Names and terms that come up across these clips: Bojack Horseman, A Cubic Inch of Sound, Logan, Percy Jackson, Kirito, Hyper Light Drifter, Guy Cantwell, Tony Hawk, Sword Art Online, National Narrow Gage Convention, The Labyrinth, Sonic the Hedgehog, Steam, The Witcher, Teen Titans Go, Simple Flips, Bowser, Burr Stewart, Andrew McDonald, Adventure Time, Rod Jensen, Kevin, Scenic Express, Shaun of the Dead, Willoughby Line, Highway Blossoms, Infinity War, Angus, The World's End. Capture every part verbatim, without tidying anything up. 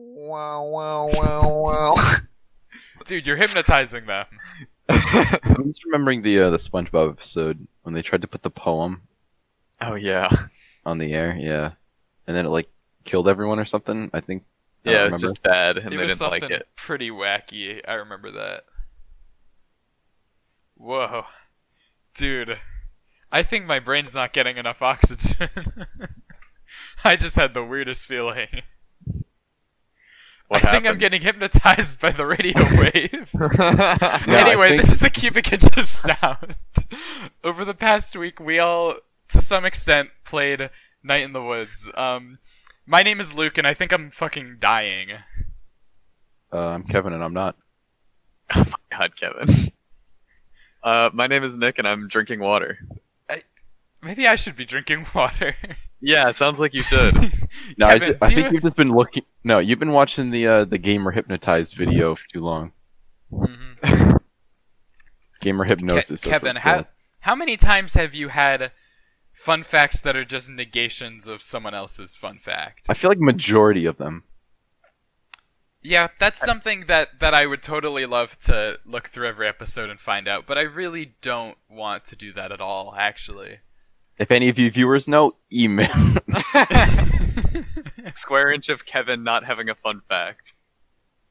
Wow, wow, wow, wow. Dude, you're hypnotizing them. I'm just remembering the uh, the SpongeBob episode when they tried to put the poem. Oh yeah. On the air, yeah. And then it like killed everyone or something. I think. I yeah, it was just bad, and it they didn't like it. It was something pretty wacky. I remember that. Whoa, dude. I think my brain's not getting enough oxygen. I just had the weirdest feeling. What I happened? think I'm getting hypnotized by the radio waves. no, anyway, think... this is A Cubic Inch of Sound. Over the past week, we all, to some extent, played Night in the Woods. Um, my name is Luke, and I think I'm fucking dying. Uh, I'm Kevin, and I'm not. Oh my god, Kevin. Uh, my name is Nick, and I'm drinking water. I... Maybe I should be drinking water. Yeah, it sounds like you should. no, Kevin, I, I think you... you've just been looking. No, you've been watching the uh, the gamer hypnotized video for too long. Mm-hmm. Gamer hypnosis. Ke Kevin, how how many times have you had fun facts that are just negations of someone else's fun fact? I feel like majority of them. Yeah, that's something that that I would totally love to look through every episode and find out, but I really don't want to do that at all, actually. If any of you viewers know, email. Square inch of Kevin not having a fun fact.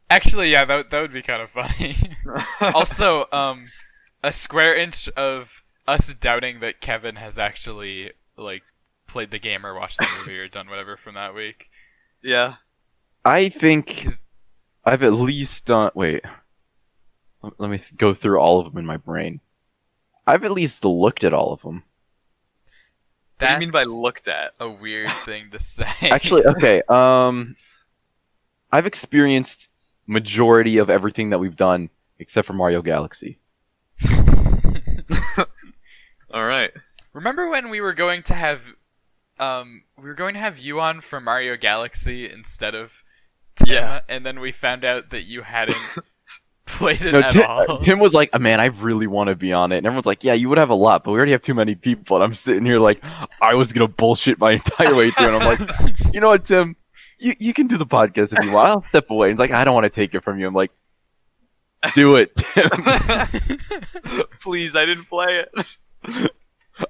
Actually, yeah, that, that would be kind of funny. Also, um, a square inch of us doubting that Kevin has actually, like, played the game or watched the movie or done whatever from that week. Yeah. I think Cause... I've at least done... Wait. Let me go through all of them in my brain. I've at least looked at all of them. That's what do you mean by looked at? A weird thing to say. Actually, okay. Um, I've experienced majority of everything that we've done except for Mario Galaxy. All right. Remember when we were going to have, um, we were going to have you on for Mario Galaxy instead of Tim, yeah. and then we found out that you hadn't played it no, at Tim, all. Tim was like, oh, man, I really want to be on it. And everyone's like, yeah, you would have a lot, but we already have too many people. And I'm sitting here like, I was going to bullshit my entire way through. And I'm like, you know what, Tim? You you can do the podcast if you want. I'll step away. And he's like, I don't want to take it from you. I'm like, do it, Tim. Please, I didn't play it.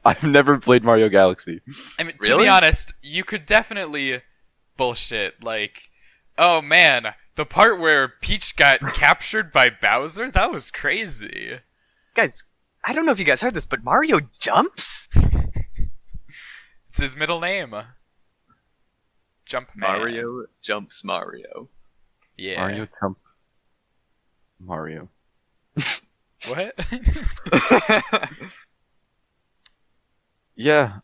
I've never played Mario Galaxy. I mean, really? To be honest, you could definitely bullshit. Like, oh, man. The part where Peach got captured by Bowser? That was crazy. Guys, I don't know if you guys heard this, but Mario jumps? It's his middle name. Jump Man. Mario jumps Mario. Yeah. Mario jump. Mario. What? Yeah.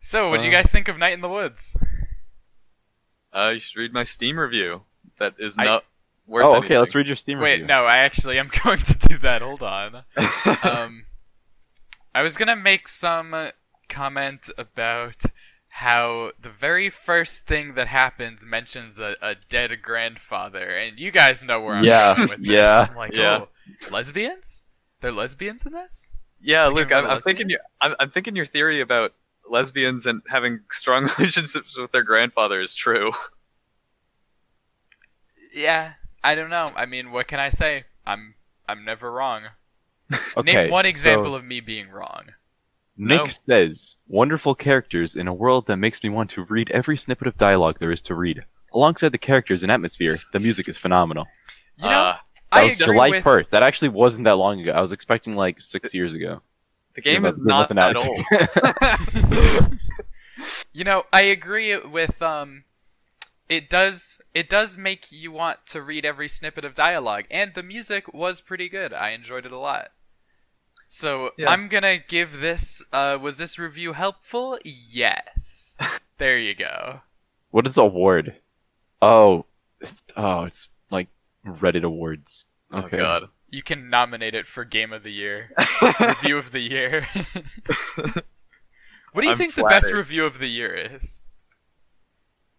So, what'd uh, you guys think of Night in the Woods? Uh, you should read my Steam review. That is not I... worth Oh, okay, anything. Let's read your Steam Wait, review. Wait, no, I actually am going to do that. Hold on. um, I was going to make some comment about how the very first thing that happens mentions a, a dead grandfather. And you guys know where I'm yeah, going with this. Yeah, I'm like, yeah. oh, lesbians? They're lesbians in this? Yeah, Luke, I'm, I'm, thinking your, I'm, I'm thinking your theory about lesbians and having strong relationships with their grandfather is true. Yeah, I don't know. I mean, what can I say? I'm I'm never wrong. Okay, name one example so of me being wrong. Nick no? says, wonderful characters in a world that makes me want to read every snippet of dialogue there is to read. Alongside the characters and atmosphere, the music is phenomenal. You know, uh, that I was agree July with... first. That actually wasn't that long ago. I was expecting like six years ago. The game yeah, is not that old. You know, I agree with um It does it does make you want to read every snippet of dialogue, and the music was pretty good. I enjoyed it a lot. So yeah. I'm gonna give this. Uh, was this review helpful? Yes. There you go. What is award? Oh, it's, oh, it's like Reddit awards. Okay. Oh God. You can nominate it for Game of the Year, Review of the Year. What do you I'm think flattered. the best review of the year is?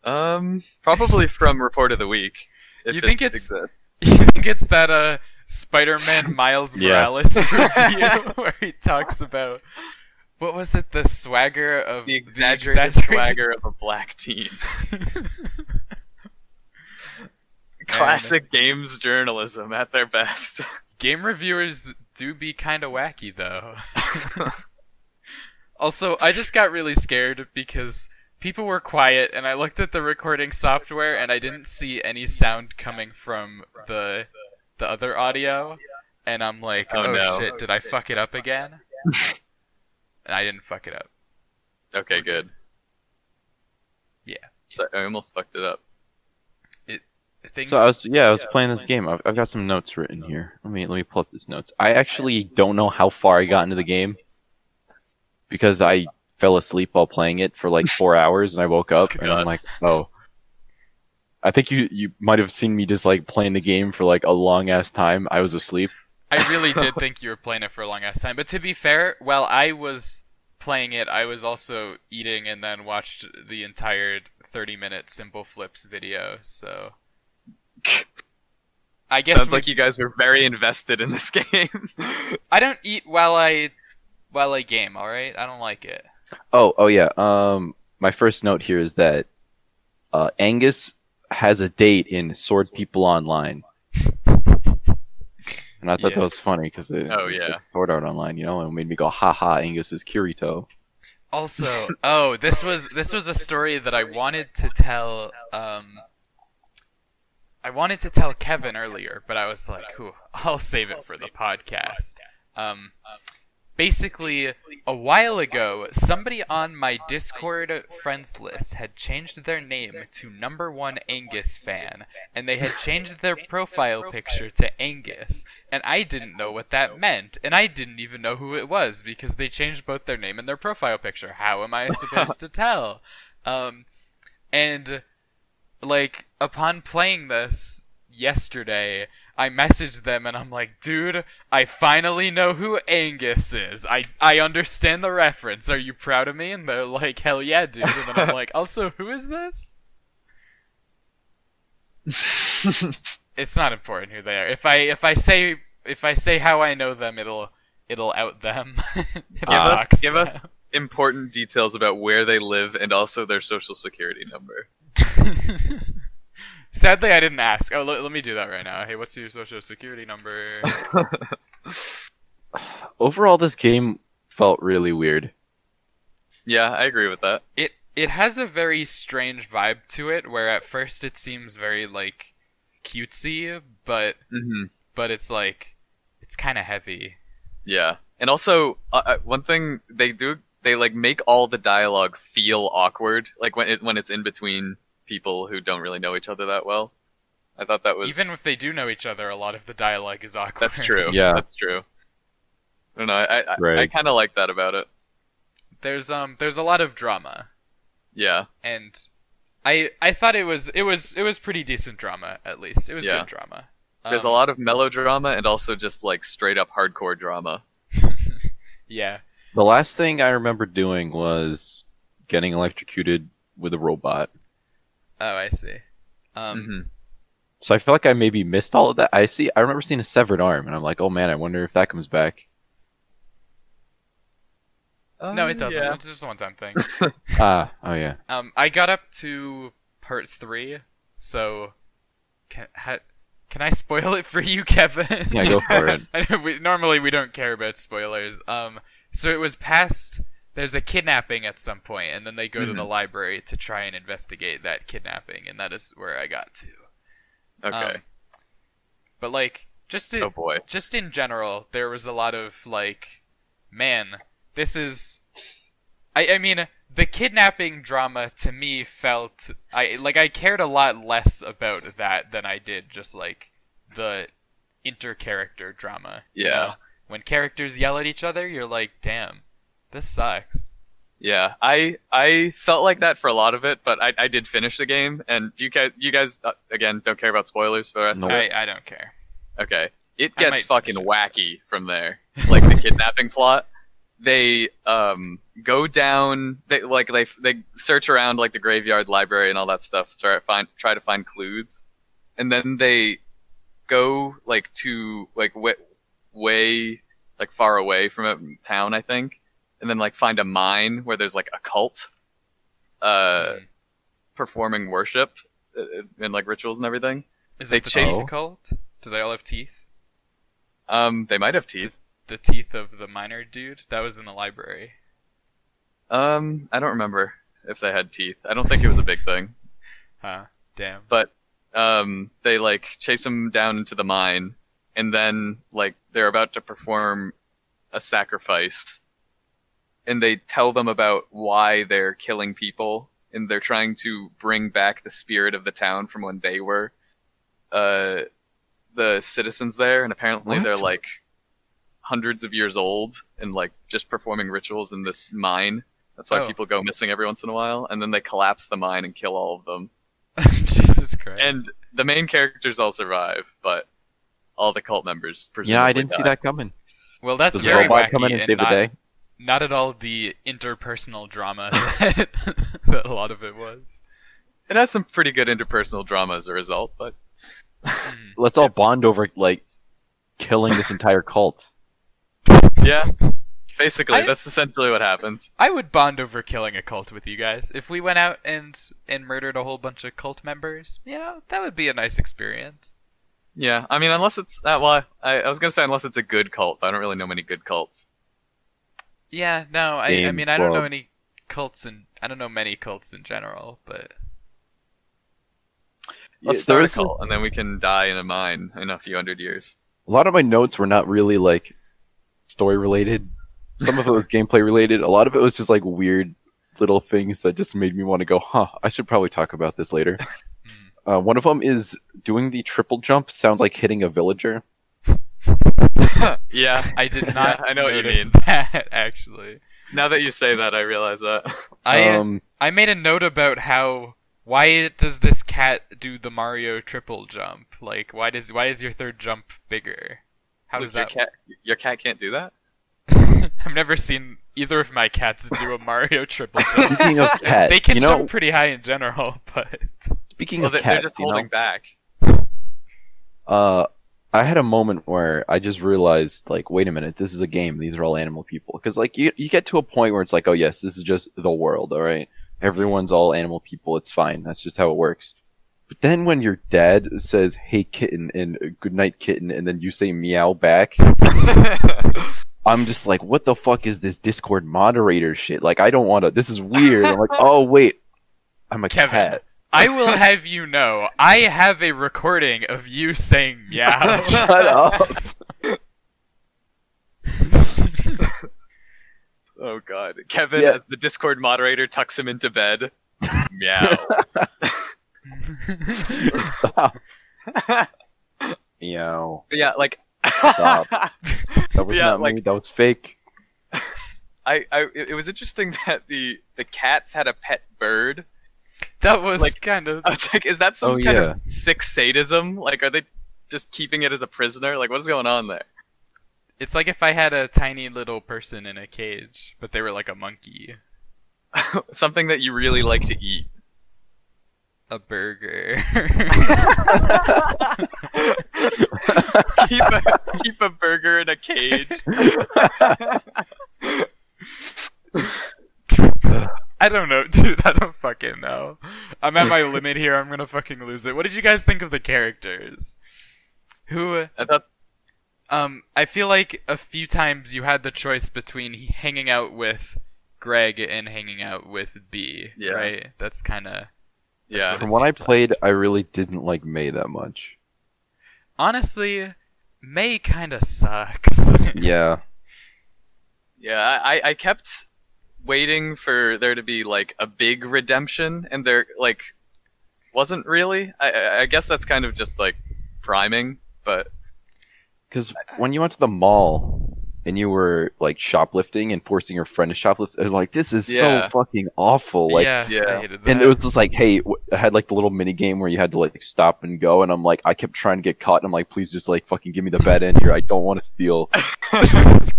Um, probably from Report of the Week. If you think it it's exists. You think it's that uh Spider-Man Miles Morales yeah. review where he talks about what was it the swagger of the exaggerated, the exaggerated swagger of a black teen. Classic games journalism at their best. Game reviewers do be kind of wacky, though. Also, I just got really scared because people were quiet, and I looked at the recording software, and I didn't see any sound coming from the the other audio, and I'm like, oh, oh no. shit, did I fuck it up again? And I didn't fuck it up. Okay, good. Yeah. So I almost fucked it up. It things. So I was yeah I was yeah, playing this playing game. I've, I've got some notes written here. Let me let me pull up these notes. I actually don't know how far I got into the game because I fell asleep while playing it for like four hours, and I woke up God. and I'm like, oh. I think you you might have seen me just like playing the game for like a long ass time. I was asleep. I really did think you were playing it for a long ass time. But to be fair, while I was playing it, I was also eating and then watched the entire thirty minute Simple Flips video, so I guess sounds like you guys were very invested in this game. I don't eat while I while I game, alright? I don't like it. Oh, oh yeah. Um my first note here is that uh Angus has a date in Sword People Online. And I thought yeah. that was funny because it oh, was yeah. like Sword Art Online, you know, and it made me go, haha, Angus is Kirito. Also, oh, this was this was a story that I wanted to tell. Um, I wanted to tell Kevin earlier, but I was like, I'll save it for the podcast. Um, basically, a while ago, somebody on my Discord friends list had changed their name to Number One Angus Fan, and they had changed their profile picture to Angus, and I didn't know what that meant, and I didn't even know who it was because they changed both their name and their profile picture. How am I supposed to tell? Um, and, like, upon playing this yesterday, I messaged them and I'm like, dude, I finally know who Angus is. I, I understand the reference. Are you proud of me? And they're like, hell yeah, dude. And then I'm like, also, who is this? It's not important who they are. If I if I say if I say how I know them, it'll it'll out them. it'll uh, us, them. Give us important details about where they live and also their social security number. Sadly, I didn't ask. Oh, l- let me do that right now. Hey, what's your social security number? Overall, this game felt really weird. Yeah, I agree with that. It it has a very strange vibe to it, where at first it seems very, like, cutesy, but mm-hmm. but it's, like, it's kind of heavy. Yeah. And also, uh, one thing they do, they, like, make all the dialogue feel awkward, like, when it, when it's in between people who don't really know each other that well. I thought that was... Even if they do know each other, a lot of the dialogue is awkward. That's true. Yeah. That's true. I don't know. I, I, right. I, I kind of like that about it. There's um there's a lot of drama. Yeah. And I I thought it was it was it was pretty decent drama, at least. It was yeah. good drama. Um, there's a lot of melodrama and also just like straight up hardcore drama. Yeah. The last thing I remember doing was getting electrocuted with a robot. Oh, I see. Um, mm-hmm. So I feel like I maybe missed all of that. I see. I remember seeing a severed arm, and I'm like, oh man, I wonder if that comes back. Um, no, it doesn't. Yeah. It's just a one-time thing. Ah, oh yeah. Um, I got up to part three, so can ha- can I spoil it for you, Kevin? Yeah, go for it. I know we, normally we don't care about spoilers. Um, so it was past. There's a kidnapping at some point, and then they go mm-hmm. to the library to try and investigate that kidnapping, and that is where I got to. Okay. Um, but, like, just in, oh boy. just in general, there was a lot of, like, man, this is... I, I mean, the kidnapping drama, to me, felt... I Like, I cared a lot less about that than I did just, like, the inter-character drama. Yeah. You know? When characters yell at each other, you're like, damn. This sucks. Yeah, I I felt like that for a lot of it, but I, I did finish the game. And do you guys, you guys uh, again, don't care about spoilers for the rest no. of it? I, I don't care. Okay. It gets fucking wacky it. from there. Like the kidnapping plot. They um go down, they like they they search around like the graveyard, library, and all that stuff to try to find, try to find clues. And then they go like to like way, way like far away from a town, I think. And then, like, find a mine where there's, like, a cult uh, mm. performing worship and, like, rituals and everything. Is they it changed the cult? Do they all have teeth? Um, they might have teeth. The, the teeth of the miner dude that was in the library. Um, I don't remember if they had teeth. I don't think it was a big thing. Huh? Damn. But um, they like chase him down into the mine, and then like they're about to perform a sacrifice, and they tell them about why they're killing people, and they're trying to bring back the spirit of the town from when they were uh the citizens there, and apparently what? They're like hundreds of years old and like just performing rituals in this mine. That's why oh. people go missing every once in a while, and then they collapse the mine and kill all of them. Jesus Christ. And the main characters all survive, but all the cult members presumably Yeah, I didn't die. see that coming. Well, that's Does very wacky come in and, and save not, the day? Not at all the interpersonal drama that, that a lot of it was. It has some pretty good interpersonal drama as a result, but... Let's all it's... bond over, like, killing this entire cult. Yeah, basically, I... that's essentially what happens. I would bond over killing a cult with you guys. If we went out and, and murdered a whole bunch of cult members, you know, that would be a nice experience. Yeah, I mean, unless it's... Uh, well, I, I was going to say unless it's a good cult, but I don't really know many good cults. Yeah, no, I, I mean, I don't know any cults, and I don't know many cults in general, but... Let's yeah, start a cult, some... and then we can die in a mine in a few hundred years. A lot of my notes were not really, like, story-related. Some of it was gameplay-related. A lot of it was just, like, weird little things that just made me want to go, huh, I should probably talk about this later. Uh, one of them is doing the triple jump sounds like hitting a villager. Yeah, I did not. I know what you mean. That actually, now that you say that, I realize that. I um, I made a note about how why does this cat do the Mario triple jump? Like, why does why is your third jump bigger? How does that? Your cat, your cat can't do that. I've never seen either of my cats do a Mario triple jump. Speaking of cats, they can you know... jump pretty high in general, but. Speaking well, of they're cats, just holding you know, back. Uh, I had a moment where I just realized, like, wait a minute, this is a game. These are all animal people. Because, like, you you get to a point where it's like, oh, yes, this is just the world, all right? Everyone's all animal people. It's fine. That's just how it works. But then when your dad says, hey, kitten, and good night, kitten, and then you say meow back, I'm just like, what the fuck is this Discord moderator shit? Like, I don't want to. This is weird. I'm like, oh, wait. I'm a Kevin. cat. I will have you know, I have a recording of you saying meow. Shut up. Oh god. Kevin, yeah. as the Discord moderator, tucks him into bed. Meow. Stop. Meow. Yeah, like... Stop. That was yeah, not like... me, that was fake. I, I, it was interesting that the, the cats had a pet bird. That was like, kind of... I was like, is that some oh, kind yeah. of sick sadism? Like, are they just keeping it as a prisoner? Like, what is going on there? It's like if I had a tiny little person in a cage, but they were like a monkey. Something that you really like to eat. A burger. keep, a, keep a burger in a cage. I don't know, dude. I don't fucking know. I'm at my limit here. I'm gonna fucking lose it. What did you guys think of the characters? Who? I thought. Um, I feel like a few times you had the choice between hanging out with Greg and hanging out with B. Yeah. Right. That's kind of. Yeah. What From what I played, like. I really didn't like May that much. Honestly, May kind of sucks. Yeah. Yeah. I I kept. waiting for there to be like a big redemption, and there like wasn't really. I, I guess that's kind of just like priming, but because when you went to the mall and you were like shoplifting and forcing your friend to shoplift, and like this is yeah. so fucking awful. Like, yeah, yeah. I hated that. And it was just like, hey, I had like the little mini game where you had to like stop and go, and I'm like, I kept trying to get caught, and I'm like, please just like fucking give me the bad end here. I don't want to steal.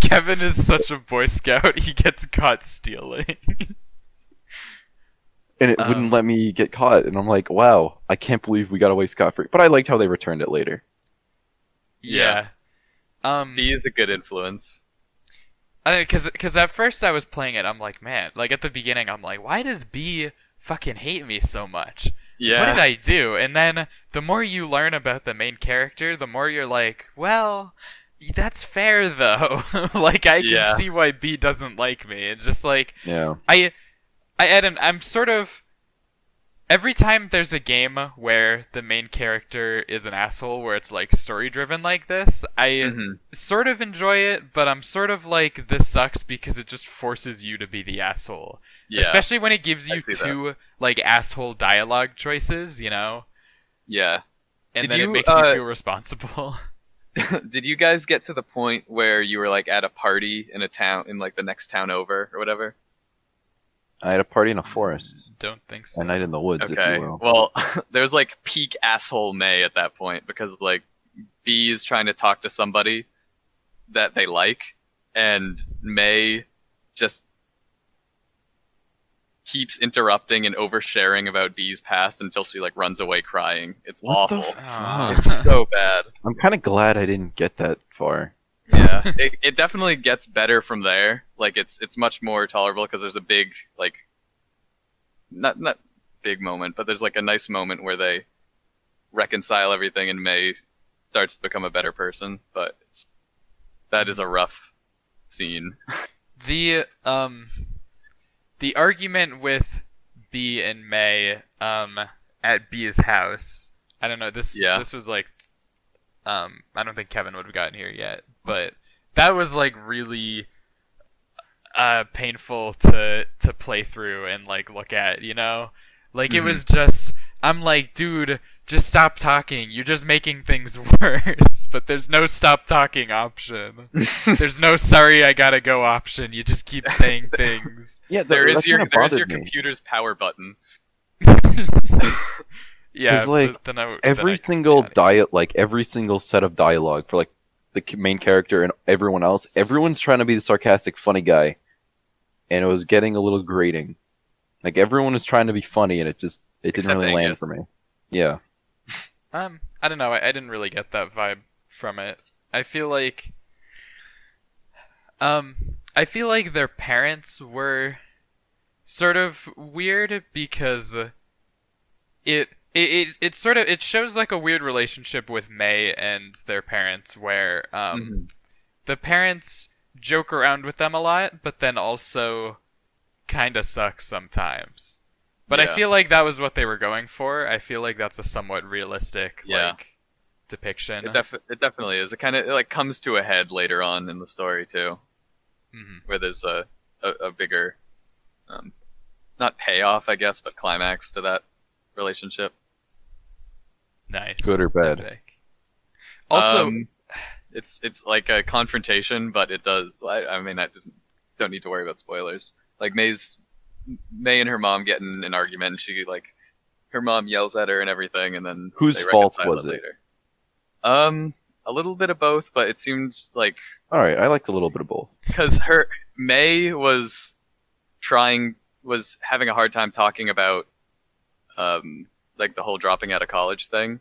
Kevin is such a Boy Scout, he gets caught stealing. And it um, wouldn't let me get caught, and I'm like, wow, I can't believe we got away scot-free. But I liked how they returned it later. Yeah. yeah. Um, he is a good influence. Because because at first I was playing it, I'm like, man, like at the beginning, I'm like, why does B fucking hate me so much? yeah. What did I do? And then the more you learn about the main character, the more you're like, well, that's fair though. Like, I can yeah. see why B doesn't like me. It's just like, yeah. I, I add an, I'm sort of, every time there's a game where the main character is an asshole, where it's like story driven like this, I mm-hmm. sort of enjoy it, but I'm sort of like, this sucks because it just forces you to be the asshole. Yeah. Especially when it gives you two that. like asshole dialogue choices, you know? Yeah. And did then you, it makes uh, you feel responsible. Did you guys get to the point where you were like at a party in a town, in like the next town over or whatever? I had a party in a forest. Don't think so. A Night in the Woods, okay. if you will. Well, there's like peak asshole May at that point, because like B is trying to talk to somebody that they like, and May just keeps interrupting and oversharing about B's past until she like runs away crying. It's what awful. It's so bad. I'm kind of glad I didn't get that far. Yeah, it, it definitely gets better from there. Like, it's it's much more tolerable because there's a big, like, not not big moment, but there's like a nice moment where they reconcile everything and May starts to become a better person. But it's, that is a rough scene. The um, the argument with B and May um at B's house. I don't know. This yeah. this was like. Um, I don't think Kevin would have gotten here yet, but that was like really uh, painful to to play through and like look at, you know? Like mm-hmm. it was just, I'm like, dude, just stop talking. You're just making things worse. But there's no stop talking option. There's no sorry I gotta go option. You just keep saying things. Yeah, that, there is your there is your me. computer's power button. Yeah, like then I, every then single diet, like every single set of dialogue for like the main character and everyone else, everyone's trying to be the sarcastic, funny guy, and it was getting a little grating. Like everyone was trying to be funny, and it just it didn't Except really Angus. land for me. Yeah. Um, I don't know. I, I didn't really get that vibe from it. I feel like, um, I feel like their parents were sort of weird because it. It, it it sort of it shows like a weird relationship with May and their parents, where um, mm-hmm. the parents joke around with them a lot, but then also kind of suck sometimes. But yeah. I feel like that was what they were going for. I feel like that's a somewhat realistic yeah. like depiction. It, def- it definitely is. It kind of like comes to a head later on in the story too, mm-hmm. where there's a a, a bigger, um, not payoff, I guess, but climax to that relationship. Nice. Good or bad. Epic. Also, um, it's it's like a confrontation, but it does. I, I mean, I don't need to worry about spoilers. Like May's May and her mom get in an argument, and she like her mom yells at her and everything, and then whose fault was it? Later. Um, a little bit of both, but it seems like all right. I liked a little bit of both because her May was trying was having a hard time talking about. Um, like the whole dropping out of college thing.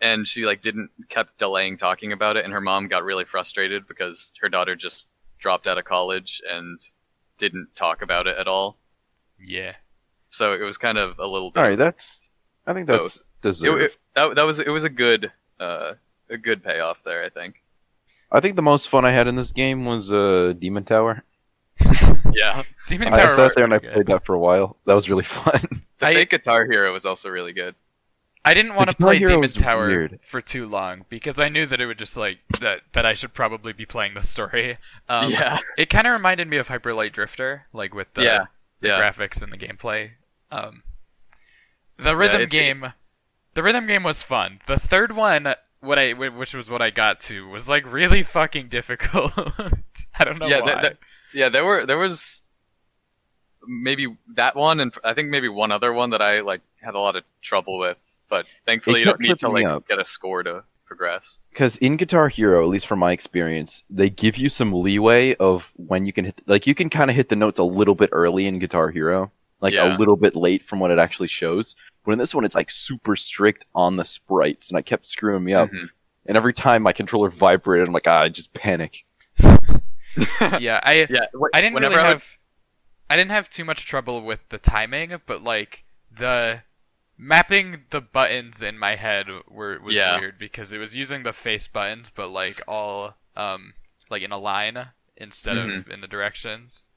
And she like didn't kept delaying talking about it, and her mom got really frustrated because her daughter just dropped out of college and didn't talk about it at all. Yeah. So it was kind of a little bit. All right, that's I think that's so, deserved. It, it, that, that was it was a good uh, a good payoff there, I think. I think the most fun I had in this game was uh, Demon Tower. Yeah. Demon Tower. I sat there and I played that for a while. That was really fun. The I, fake Guitar Hero was also really good. I didn't want to play Hero Demon Tower weird. for too long because I knew that it would just like that that I should probably be playing the story. Um, yeah. It kind of reminded me of Hyper Light Drifter, like with the, yeah. the yeah. graphics and the gameplay. Um, the rhythm yeah, it, game, the rhythm game was fun. The third one, what I which was what I got to, was like really fucking difficult. I don't know yeah, why. That, that, yeah, there were there was. Maybe that one, and I think maybe one other one that I like had a lot of trouble with, but thankfully you don't need to like up. get a score to progress. Because in Guitar Hero, at least from my experience, they give you some leeway of when you can hit, like you can kind of hit the notes a little bit early in Guitar Hero, like yeah. a little bit late from what it actually shows. But in this one, it's like super strict on the sprites, and I kept screwing me up. Mm-hmm. And every time my controller vibrated, I'm like, ah, I just panic. yeah, I yeah, wh- I didn't really I have. I didn't have too much trouble with the timing, but like the mapping the buttons in my head were was yeah. weird because it was using the face buttons, but like all um like in a line instead mm-hmm. of in the directions.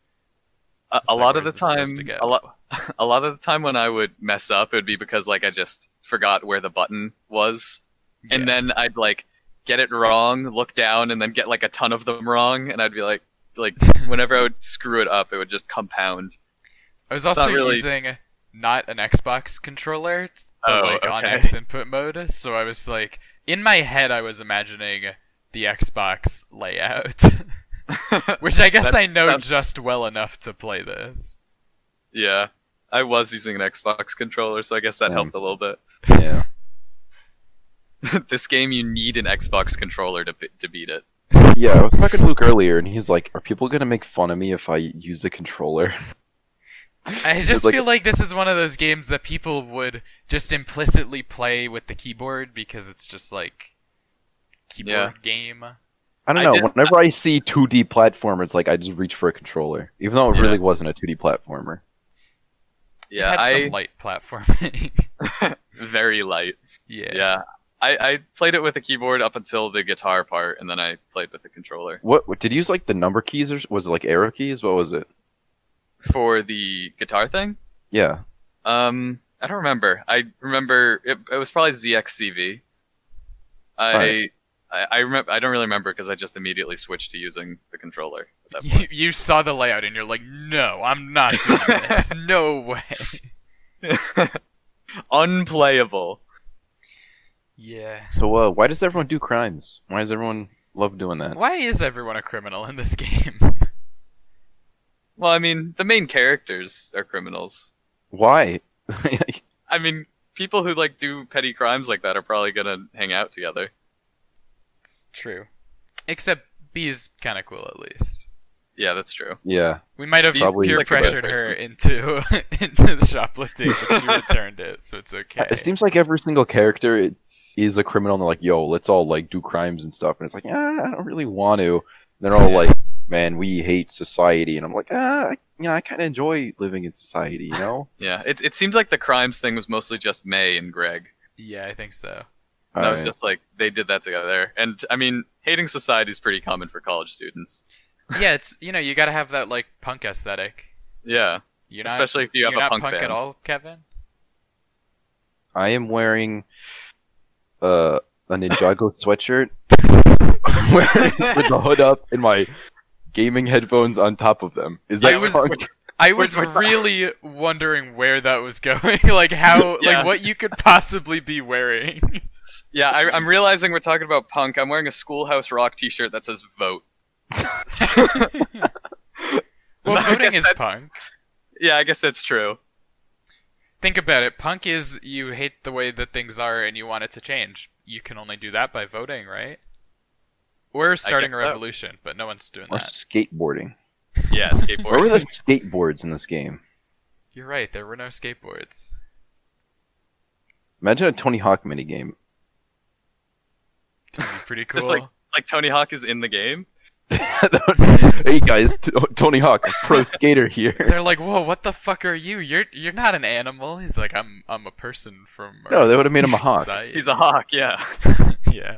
A, a like lot of the time, a lot, a lot of the time when I would mess up, it would be because like I just forgot where the button was, yeah. and then I'd like get it wrong, look down, and then get like a ton of them wrong, and I'd be like, like whenever I would screw it up, it would just compound. I was it's also really... using. Not an Xbox controller, but oh, like okay. on X input mode. So I was like, in my head, I was imagining the Xbox layout, which I guess I know sounds... just well enough to play this. Yeah, I was using an Xbox controller, so I guess that um, helped a little bit. Yeah. This game, you need an Xbox controller to to beat it. Yeah, I was talking to Luke earlier, and he's like, "Are people gonna make fun of me if I use the controller?" I just like, feel like this is one of those games that people would just implicitly play with the keyboard because it's just like keyboard yeah. game. I don't know. I did, Whenever I, I see two D platformer, it's like I just reach for a controller, even though it yeah. really wasn't a two D platformer. Yeah, it had I some light platforming, very light. Yeah, yeah. I, I played it with a keyboard up until the guitar part, and then I played with the controller. What, what did you use? Like the number keys, or was it like arrow keys? What was it? For the guitar thing? Yeah. Um, I don't remember. I remember it, it was probably Z X C V. I, right. I, I remember. I don't really remember because I just immediately switched to using the controller. At that point. You, you saw the layout and you're like, no, I'm not doing this. No way. Unplayable. Yeah. So, uh, why does everyone do crimes? Why does everyone love doing that? Why is everyone a criminal in this game? Well, I mean, the main characters are criminals. Why? I mean, people who, like, do petty crimes like that are probably gonna hang out together. It's true. Except B's kinda cool, at least. Yeah, that's true. Yeah. We might have peer-pressured her into, into the shoplifting, but she returned it, so it's okay. It seems like every single character is a criminal, and they're like, yo, let's all, like, do crimes and stuff, and it's like, ah, I don't really want to. And they're all like... man, we hate society, and I'm like, ah, you know, I kind of enjoy living in society, you know? Yeah, it it seems like the crimes thing was mostly just May and Greg. Yeah, I think so. That was just like, they did that together. And, I mean, hating society is pretty common for college students. Yeah, it's, you know, you gotta have that, like, punk aesthetic. Yeah, you're not, especially if you have a punk band. You're not punk at all, Kevin? I am wearing uh, a Ninjago sweatshirt with the hood up in my... gaming headphones on top of them. Is that I was, punk? I was really wondering where that was going. Like how, yeah. like what you could possibly be wearing. Yeah, I, I'm realizing we're talking about punk. I'm wearing a Schoolhouse Rock t-shirt that says "Vote." Well, voting is that, punk. Yeah, I guess that's true. Think about it. Punk is you hate the way that things are and you want it to change. You can only do that by voting, right? We're starting a revolution, so. But no one's doing or that. Skateboarding. Yeah, skateboarding. Where were the skateboards in this game? You're right, there were no skateboards. Imagine a Tony Hawk minigame. That'd be pretty cool. Just like, like Tony Hawk is in the game? Hey guys, t Tony Hawk, pro skater here. They're like, whoa, what the fuck are you? You're you're not an animal. He's like, I'm I'm a person from... No, they would have made him a hawk. Society. He's a hawk, yeah. Yeah.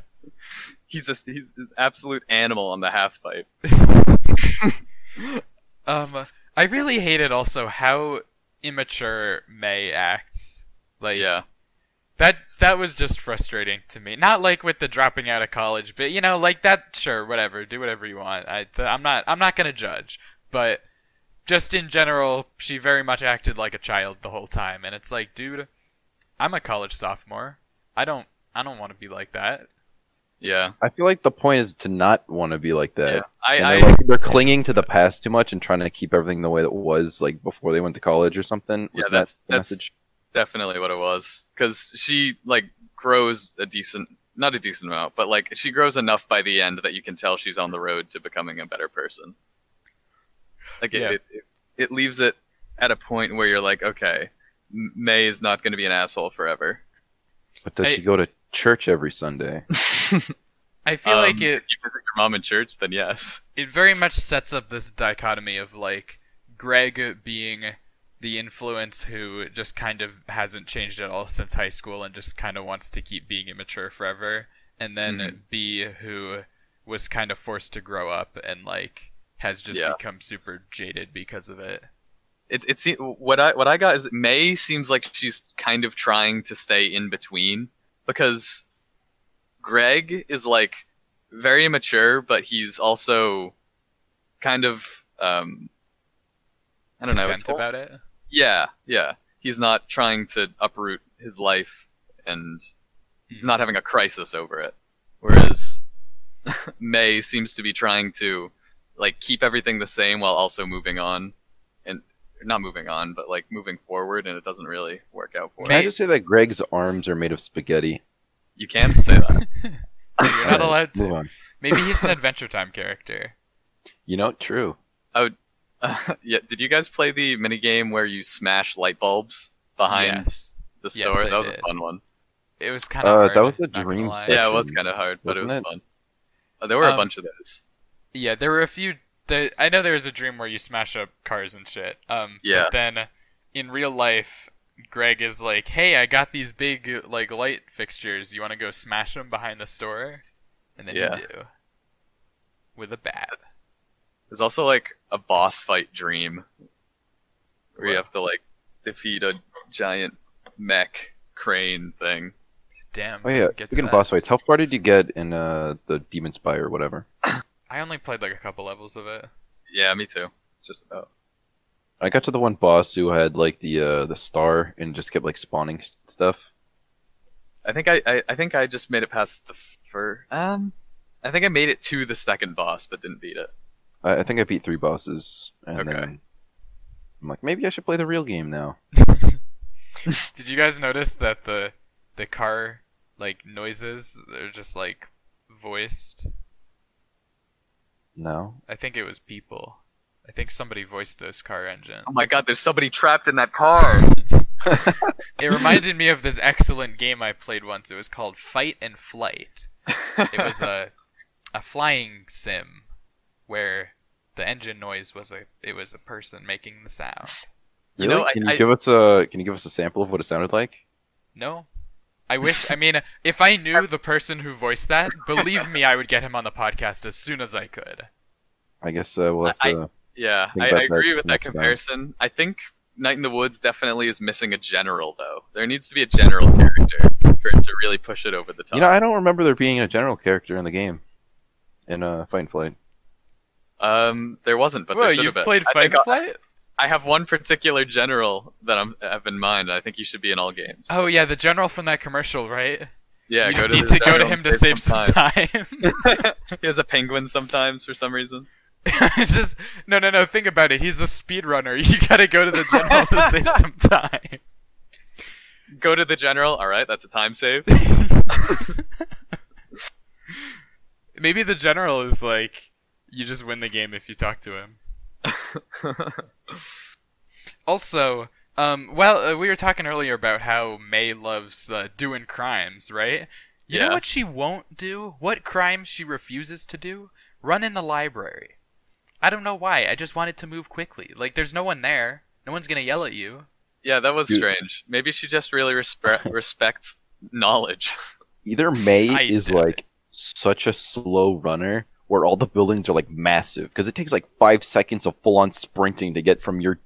He's a, he's an absolute animal on the half pipe. um, I really hated also how immature May acts. Like, yeah, that that was just frustrating to me. Not like with the dropping out of college, but you know, like that. Sure, whatever, do whatever you want. I I'm not I'm not gonna judge, but just in general, she very much acted like a child the whole time, and it's like, dude, I'm a college sophomore. I don't I don't want to be like that. Yeah, I feel like the point is to not want to be like that. Yeah. I, and they're, I, like, they're clinging to the past too much and trying to keep everything the way that it was like before they went to college or something. Yeah, that's that that's message? Definitely what it was. Because she like grows a decent, not a decent amount, but like she grows enough by the end that you can tell she's on the road to becoming a better person. Like it, yeah. it, it, it leaves it at a point where you're like, okay, May is not going to be an asshole forever. But does I, she go to church every Sunday? I feel um, like it. If you visit your mom in church, then yes. It very much sets up this dichotomy of like Greg being the influence who just kind of hasn't changed at all since high school and just kind of wants to keep being immature forever, and then mm-hmm. B, who was kind of forced to grow up and like has just yeah. become super jaded because of it. It it seems what I what I got is May seems like she's kind of trying to stay in between, because Greg is like very immature, but he's also kind of um I don't know content about it. Yeah, yeah. He's not trying to uproot his life, and he's not having a crisis over it. Whereas May seems to be trying to like keep everything the same while also moving on, and not moving on, but like moving forward, and it doesn't really work out for her. Can I just say that Greg's arms are made of spaghetti? You can say that. You're not allowed to. Move on. Maybe he's an Adventure Time character. You know, true. Oh, uh, yeah. Did you guys play the minigame where you smash light bulbs behind yes. the store? Yes, that was did. a fun one. It was kind of uh, hard. That was a dream section. Yeah, it was kind of hard, but Wasn't it was it? fun. Oh, there were um, a bunch of those. Yeah, there were a few. The, I know there was a dream where you smash up cars and shit. Um, yeah. But then, in real life, Greg is like, "Hey, I got these big like light fixtures. You want to go smash them behind the store?" And then yeah. you do with a bat. There's also like a boss fight dream where what? you have to like defeat a giant mech crane thing. Damn. Oh yeah. Speaking of boss fights, how far did you get in uh, the Demon Spire or whatever? I only played like a couple levels of it. Yeah, me too. Just about. I got to the one boss who had like the uh, the star and just kept like spawning stuff. I think I, I, I think I just made it past the fur. Um, I think I made it to the second boss, but didn't beat it. I, I think I beat three bosses, and okay. then I'm like, maybe I should play the real game now. Did you guys notice that the the car like noises are just like voiced? No. I think it was people. I think somebody voiced those car engines. Oh my god, there's somebody trapped in that car! It reminded me of this excellent game I played once. It was called Fight and Flight. It was a a flying sim where the engine noise was a it was a person making the sound. You really? know, can I, you I, give us a can you give us a sample of what it sounded like? No. I wish, I mean, if I knew the person who voiced that, believe me, I would get him on the podcast as soon as I could. I guess uh, we'll have to... I, yeah, I, I agree with that comparison. Time. I think Night in the Woods definitely is missing a general, though. There needs to be a general character for it to really push it over the top. You know, I don't remember there being a general character in the game. In uh, Fight and Flight. Um, there wasn't, but Whoa, there should have been. Whoa, you've played Fight and Flight? I have one particular general that I'm, I have in mind. I think you should be in all games. Oh yeah, the general from that commercial, right? Yeah, you go to need to go to him to save some time. time. He has a penguin sometimes for some reason. Just no, no, no. Think about it. He's a speedrunner. You gotta go to the general to save some time. Go to the general. All right, that's a time save. Maybe the general is like, you just win the game if you talk to him. Also, um, well, uh, we were talking earlier about how May loves uh, doing crimes, right? You yeah. know what she won't do? What crime she refuses to do? Run in the library. I don't know why. I just wanted to move quickly. Like, there's no one there. No one's gonna yell at you. Yeah, that was Dude. strange. Maybe she just really respe respects knowledge. Either May I is did. like such a slow runner, where all the buildings are like massive, because it takes like five seconds of full-on sprinting to get from your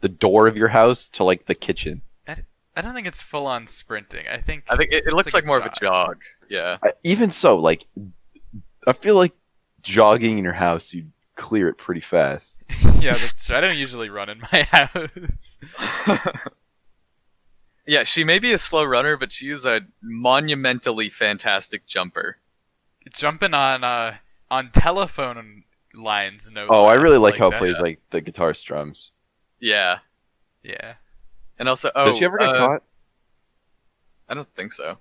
the door of your house to like the kitchen. I, I don't think it's full-on sprinting. I think I think it, it looks like, like more jog. of a jog. Yeah. I, even so, like I feel like jogging in your house, you clear it pretty fast. Yeah, that's true. I don't usually run in my house. Yeah, she may be a slow runner, but she is a monumentally fantastic jumper. Jumping on. Uh, On telephone lines, no. Oh, I really like, like how it plays like the guitar strums. Yeah, yeah. And also, oh, did you ever get uh, caught? I don't think so.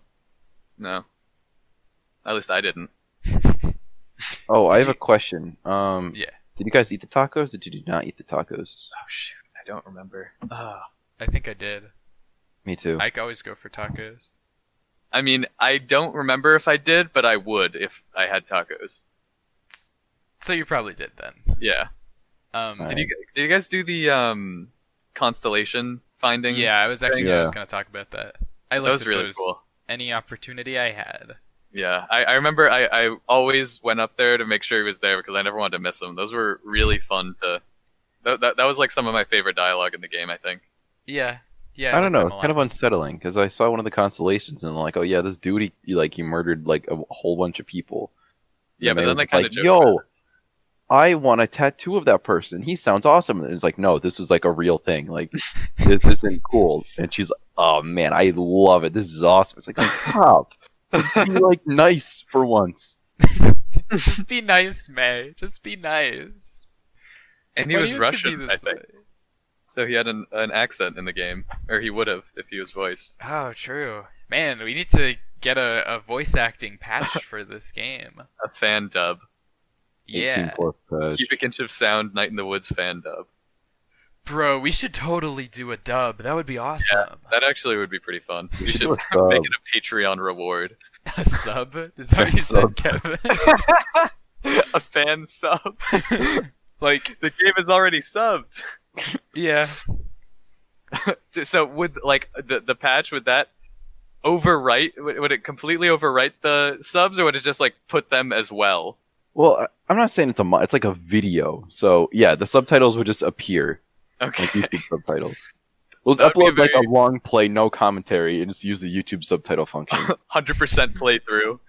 No, at least I didn't. Oh, did I have you... a question. Um, yeah. Did you guys eat the tacos? Or did you not eat the tacos? Oh shoot, I don't remember. Oh. I think I did. Me too. I always go for tacos. I mean, I don't remember if I did, but I would if I had tacos. So you probably did then. Yeah. Um, did you did you guys do the um, constellation finding. Yeah, I was actually yeah. I was going to talk about that. I looked that was at really those cool. Any opportunity I had. Yeah, I, I remember I, I always went up there to make sure he was there because I never wanted to miss him. Those were really fun to... That, that, that was like some of my favorite dialogue in the game, I think. Yeah. Yeah, I, I don't know. Kind of unsettling because I saw one of the constellations and I'm like, oh yeah, this dude, he, like he murdered like a whole bunch of people. Yeah, and but they then they kind of like, yo, I want a tattoo of that person. He sounds awesome. And it's like, no, this is like a real thing. Like, this isn't cool. And she's like, oh man, I love it. This is awesome. It's like, stop. Be like nice for once. Just be nice, May. Just be nice. And he was Russian, I think. So he had an, an accent in the game, or he would have if he was voiced. Oh, true. Man, we need to get a, a voice acting patch for this game. A fan dub. Yeah. Cubic Inch of Sound, Night in the Woods fan dub. Bro, we should totally do a dub. That would be awesome. Yeah, that actually would be pretty fun. We, we should, should make sub. it a Patreon reward. A sub? Is that what you sub. said, Kevin? A fan sub? Like, the game is already subbed. Yeah. So would, like, the, the patch, would that overwrite, would, would it completely overwrite the subs, or would it just, like, put them as well? Well, I'm not saying it's a, it's like a video. So, yeah, the subtitles would just appear. Okay. Like YouTube subtitles. We'll just upload very... like a long play, no commentary, and just use the YouTube subtitle function. one hundred percent playthrough.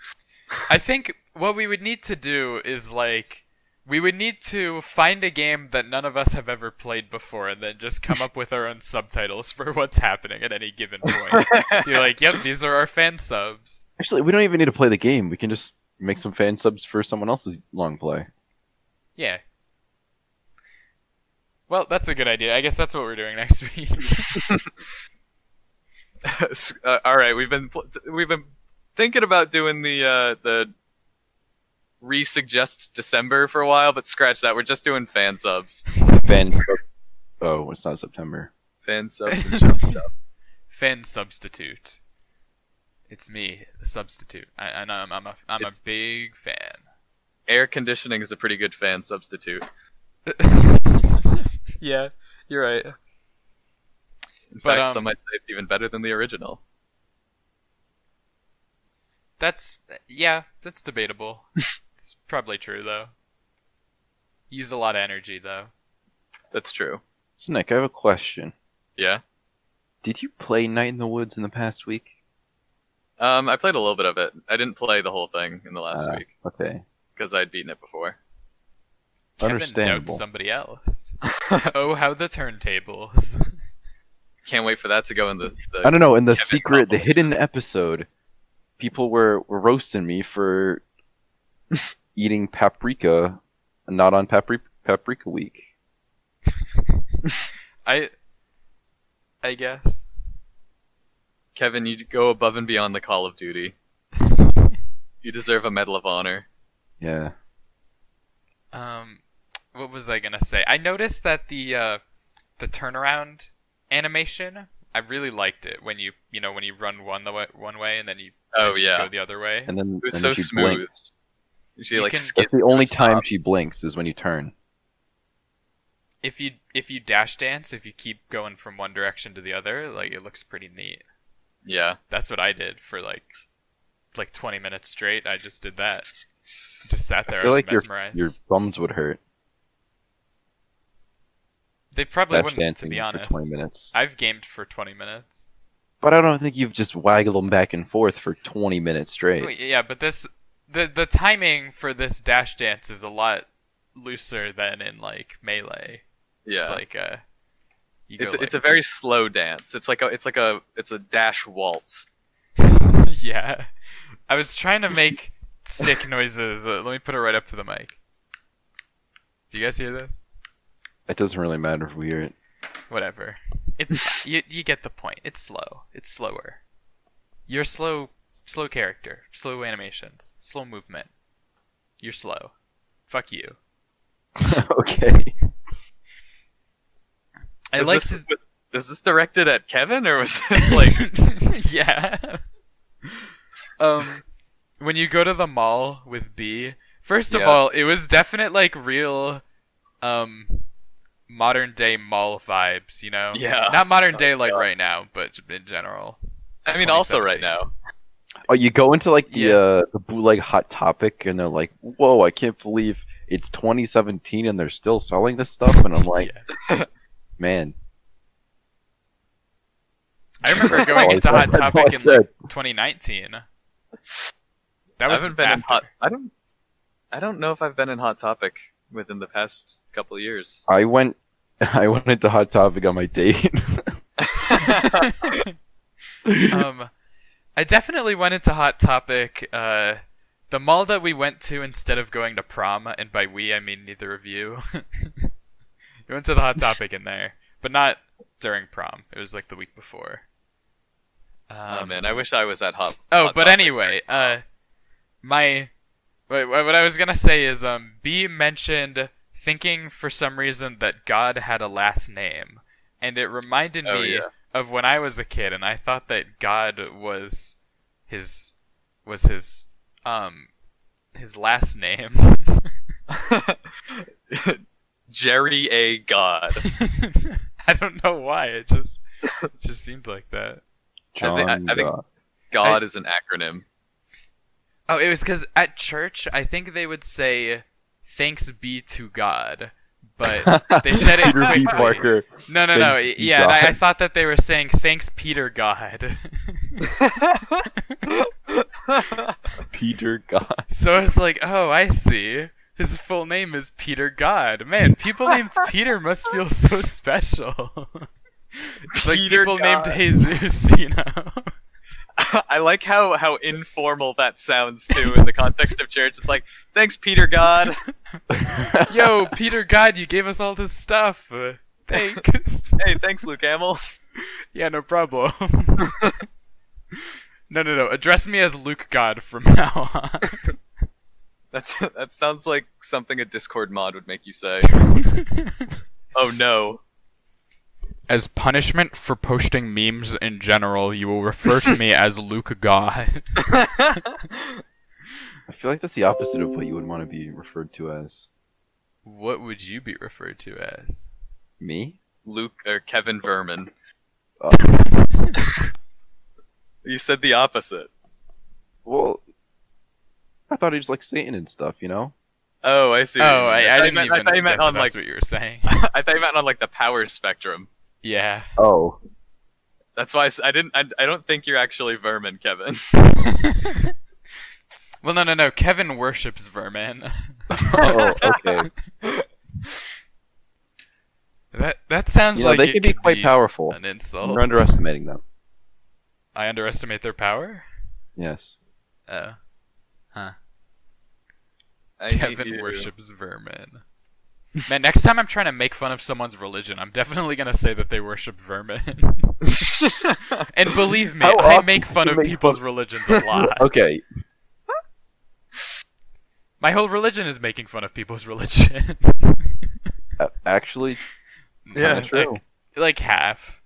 I think what we would need to do is like, we would need to find a game that none of us have ever played before and then just come up with our own subtitles for what's happening at any given point. You're like, yep, these are our fan subs. Actually, we don't even need to play the game. We can just make some fan subs for someone else's long play. Yeah. Well, that's a good idea. I guess that's what we're doing next week. uh, all right, we've been we've been thinking about doing the uh, the re-suggest December for a while, but scratch that. We're just doing fan subs. Fan subs. Oh, it's not September. Fan subs and jump stuff. Fan substitute. It's me, the substitute. I, I know I'm, I'm a I'm it's... a big fan. Air conditioning is a pretty good fan substitute. Yeah, you're right. In but, fact, um, some might say it's even better than the original. That's... yeah, that's debatable. It's probably true, though. Use a lot of energy, though. That's true. So, Nick, I have a question. Yeah? Did you play Night in the Woods in the past week? Um, I played a little bit of it. I didn't play the whole thing in the last uh, week. Okay. Because I'd beaten it before. Kevin doubts somebody else. Oh, how the turntables. Can't wait for that to go in the... the I don't know, in the Kevin secret, novel. the hidden episode, people were, were roasting me for eating paprika, not on papri Paprika Week. I... I guess. Kevin, you go above and beyond the Call of Duty. You deserve a Medal of Honor. Yeah. Um... What was I gonna say? I noticed that the uh, the turnaround animation, I really liked it when you you know when you run one the way, one way and then you oh then yeah you go the other way and then it was and so she smooth. Blinks. She you like can, that's the only time she blinks is when you turn. If you if you dash dance, if you keep going from one direction to the other, like it looks pretty neat. Yeah, that's what I did for like like twenty minutes straight. I just did that. I just sat there. I feel I was like mesmerized. Your, your thumbs would hurt. They probably wouldn't, to be honest. twenty minutes. I've gamed for twenty minutes. But I don't think you've just waggled them back and forth for twenty minutes straight. Yeah, but this the the timing for this dash dance is a lot looser than in like Melee. Yeah. It's like a you It's go, it's like, a very slow dance. It's like a it's like a it's a dash waltz. Yeah. I was trying to make stick noises. Let me put it right up to the mic. Do you guys hear this? It doesn't really matter if we hear it. Whatever. It's you. You get the point. It's slow. It's slower. You're slow. Slow character. Slow animations. Slow movement. You're slow. Fuck you. Okay. I like to. Was, is this directed at Kevin or was this like? Yeah. Um, when you go to the mall with B, first of yeah. all, it was definite like real, um. modern day mall vibes, you know? Yeah. Not modern day like yeah. right now, but in general. I mean, also right now. Oh, you go into like the, yeah. uh, the bootleg Hot Topic, and they're like, "Whoa, I can't believe it's twenty seventeen and they're still selling this stuff." And I'm like, yeah. "Man." I remember going into Hot Topic in like, twenty nineteen. That was I haven't been in Hot. I don't. I don't know if I've been in Hot Topic within the past couple of years. I went. I went into Hot Topic on my date. um. I definitely went into Hot Topic. Uh, the mall that we went to instead of going to prom, and by we I mean neither of you. We went to the Hot Topic in there, but not during prom. It was like the week before. Um, oh man, I wish I was at Hot. Oh, Hot but Topic anyway, uh, my wait, what I was gonna say is, um, B mentioned thinking for some reason that God had a last name, and it reminded oh, me. Yeah. Of when I was a kid, and I thought that God was his was his um his last name. Jerry A. God. I don't know why, it just it just seemed like that. John I, think, I, I think God, God I, is an acronym. Oh, it was because at church I think they would say "Thanks be to God." But they said it quickly. Parker, no, no, no. Yeah, and I, I thought that they were saying "Thanks, Peter God." Peter God. So I was like, "Oh, I see. His full name is Peter God. Man, people named Peter must feel so special." It's like people God. Named Jesus, you know. I like how how informal that sounds too in the context of church. It's like, "Thanks, Peter God." Yo, Peter God, you gave us all this stuff. Uh, thanks. Hey, thanks, Luke Hamill. Yeah, no problem. no, no, no. Address me as Luke God from now on. That's that sounds like something a Discord mod would make you say. Oh no. As punishment for posting memes in general, you will refer to me as Luke God. I feel like that's the opposite of what you would want to be referred to as. What would you be referred to as? Me? Luke or Kevin Vermin. Uh. You said the opposite. Well, I thought he was like Satan and stuff, you know? Oh, I see. Oh, I, I, I didn't meant, even I thought you meant on, that's like, what you were saying. I thought you meant on like the power spectrum. Yeah. Oh. That's why I, I didn't. I, I don't think you're actually vermin, Kevin. Well, no, no, no. Kevin worships vermin. Oh, okay. That that sounds you know, like they it can be quite be powerful. An insult. You're underestimating them. I underestimate their power? Yes. Oh. Huh. I Kevin worships vermin. Man, next time I'm trying to make fun of someone's religion, I'm definitely going to say that they worship vermin. And believe me, I make fun of make people's fun? Religions a lot. Okay. My whole religion is making fun of people's religion. uh, actually, yeah, true. Like, like half.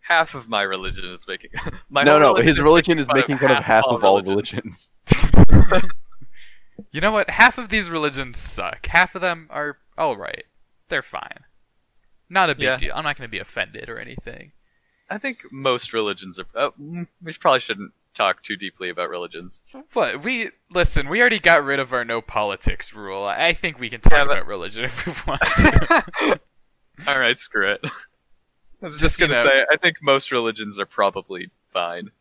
Half of my religion is making... My no, no, his religion is making fun of half of all religions. You know what? Half of these religions suck. Half of them are alright. They're fine. Not a big yeah. deal. I'm not going to be offended or anything. I think most religions are... Uh, we probably shouldn't talk too deeply about religions. What? We... Listen, we already got rid of our no politics rule. I think we can talk yeah, but... about religion if we want to. Alright, screw it. I was just, just going to say, I think most religions are probably fine.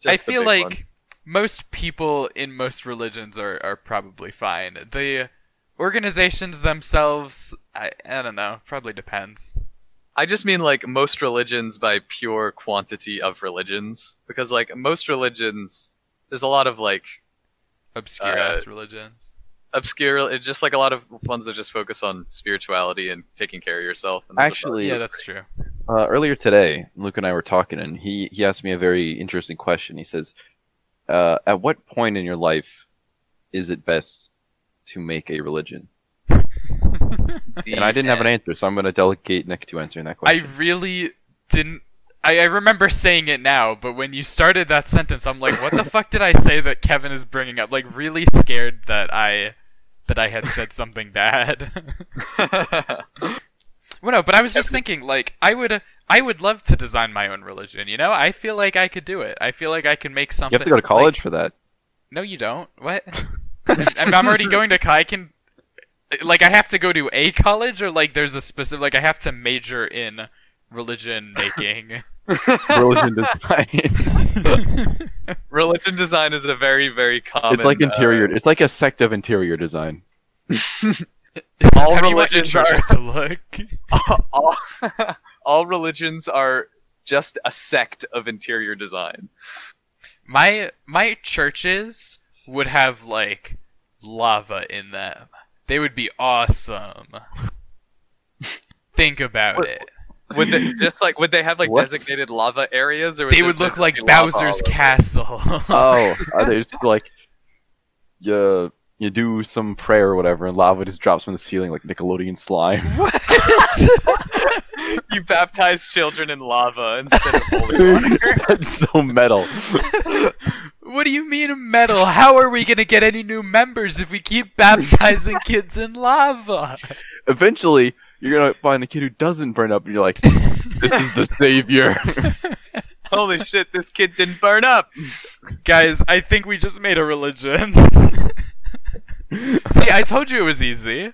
Just I feel like... ones. Most people in most religions are, are probably fine. The organizations themselves, I, I don't know, probably depends. I just mean, like, most religions by pure quantity of religions. Because, like, most religions, there's a lot of, like... Obscure-ass uh, religions. Obscure, it's just, like, a lot of ones that just focus on spirituality and taking care of yourself. And Actually, yeah, that's pretty. true. Uh, earlier today, Luke and I were talking, and he, he asked me a very interesting question. He says... Uh, at what point in your life is it best to make a religion? And I didn't have an answer, so I'm going to delegate Nick to answering that question. I really didn't... I, I remember saying it now, but when you started that sentence, I'm like, what the fuck did I say that Kevin is bringing up? Like, really scared that I that I had said something bad. Well, no, but I was just thinking, like, I would, I would love to design my own religion, you know? I feel like I could do it. I feel like I can make something... You have to go to college like... for that. No, you don't. What? I'm, I'm already going to... I can... Like, I have to go to a college, or, like, there's a specific... Like, I have to major in religion making. Religion design. Religion design is a very, very common... It's like interior... Uh... It's like a sect of interior design. All religions are just a look. all, all, all religions are just a sect of interior design. My my churches would have like lava in them. They would be awesome. Think about what, it. Would they just like would they have like what? designated lava areas, or would they would look like Bowser's Castle? Oh, are they just like yeah. You do some prayer or whatever, and lava just drops from the ceiling like Nickelodeon slime. What? You baptize children in lava instead of holy water. That's so metal. What do you mean metal? How are we going to get any new members if we keep baptizing kids in lava? Eventually, you're going to find a kid who doesn't burn up, and you're like, this is the savior. Holy shit, this kid didn't burn up. Guys, I think we just made a religion. See, I told you it was easy.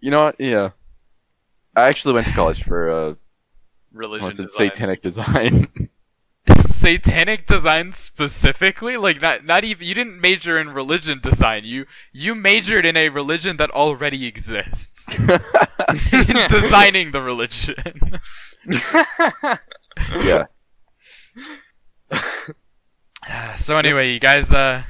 You know what? Yeah. I actually went to college for, uh... religion design. Satanic design. Satanic design specifically? Like, not not even... You didn't major in religion design. You you majored in a religion that already exists. In designing the religion. Yeah. So anyway, you guys, uh...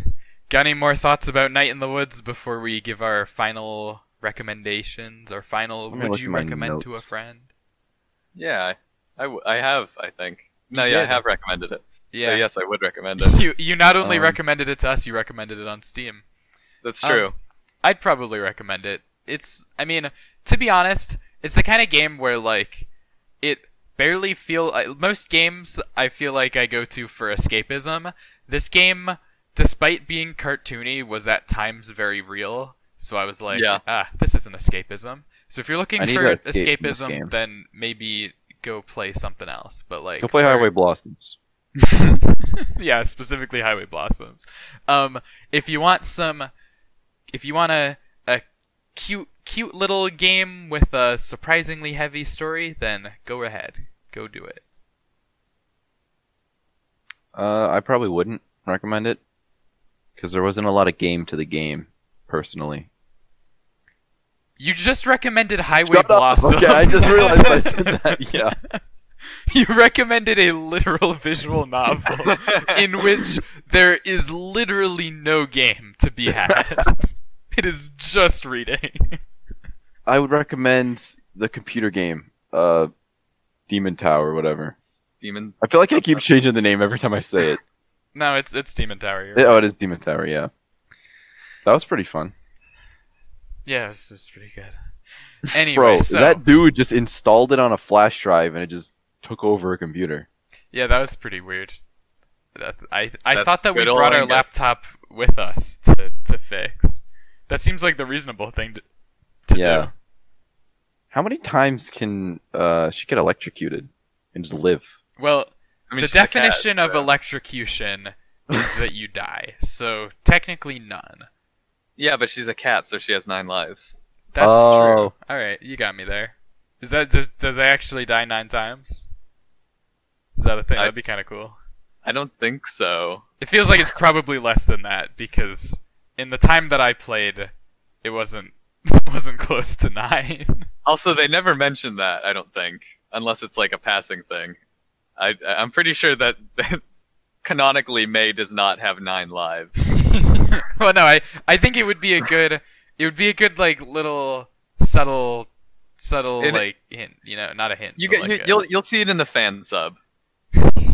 got any more thoughts about Night in the Woods before we give our final recommendations? Or final, would you recommend to a friend? Yeah, I, I, w I have, I think. No, yeah, I have recommended it. Yeah. So yes, I would recommend it. You you not only um, recommended it to us, you recommended it on Steam. That's true. Um, I'd probably recommend it. It's, I mean, to be honest, it's the kind of game where, like, it barely feel... Most games I feel like I go to for escapism. This game... Despite being cartoony, was at times very real, so I was like, yeah. ah, this isn't escapism. So if you're looking for escape escapism, then maybe go play something else. But like, go play Highway Blossoms. Yeah, specifically Highway Blossoms. Um, if you want some, if you want a a cute cute little game with a surprisingly heavy story, then go ahead, go do it. Uh, I probably wouldn't recommend it. Because there wasn't a lot of game to the game, personally. You just recommended Highway Blossoms. Okay, I just realized I said that, yeah. You recommended a literal visual novel in which there is literally no game to be had. It is just reading. I would recommend the computer game, uh, Demon Tower, whatever. Demon. I feel like I keep changing the name every time I say it. No, it's it's Demon Tower. Right. Oh, it is Demon Tower. Yeah, that was pretty fun. Yeah, it's it's pretty good. Anyway, bro, so... that dude just installed it on a flash drive and it just took over a computer. Yeah, that was pretty weird. That, I I That's thought that we brought our Angus. laptop with us to to fix. That seems like the reasonable thing to to yeah. do. How many times can uh, she get electrocuted and just live? Well. I mean, the definition cat, so. of electrocution is that you die, so technically none. Yeah, but she's a cat, so she has nine lives. That's oh. true. All right, you got me there. Is that does, does they actually die nine times? Is that a thing? I, That'd be kind of cool. I don't think so. It feels like it's probably less than that because in the time that I played, it wasn't it wasn't close to nine. Also, they never mentioned that. I don't think, unless it's like a passing thing. I, I'm pretty sure that canonically May does not have nine lives. Well, no, I, I think it would be a good, it would be a good like little subtle, subtle it, like hint, you know, not a hint. You get, like you, a... you'll you'll see it in the fan sub.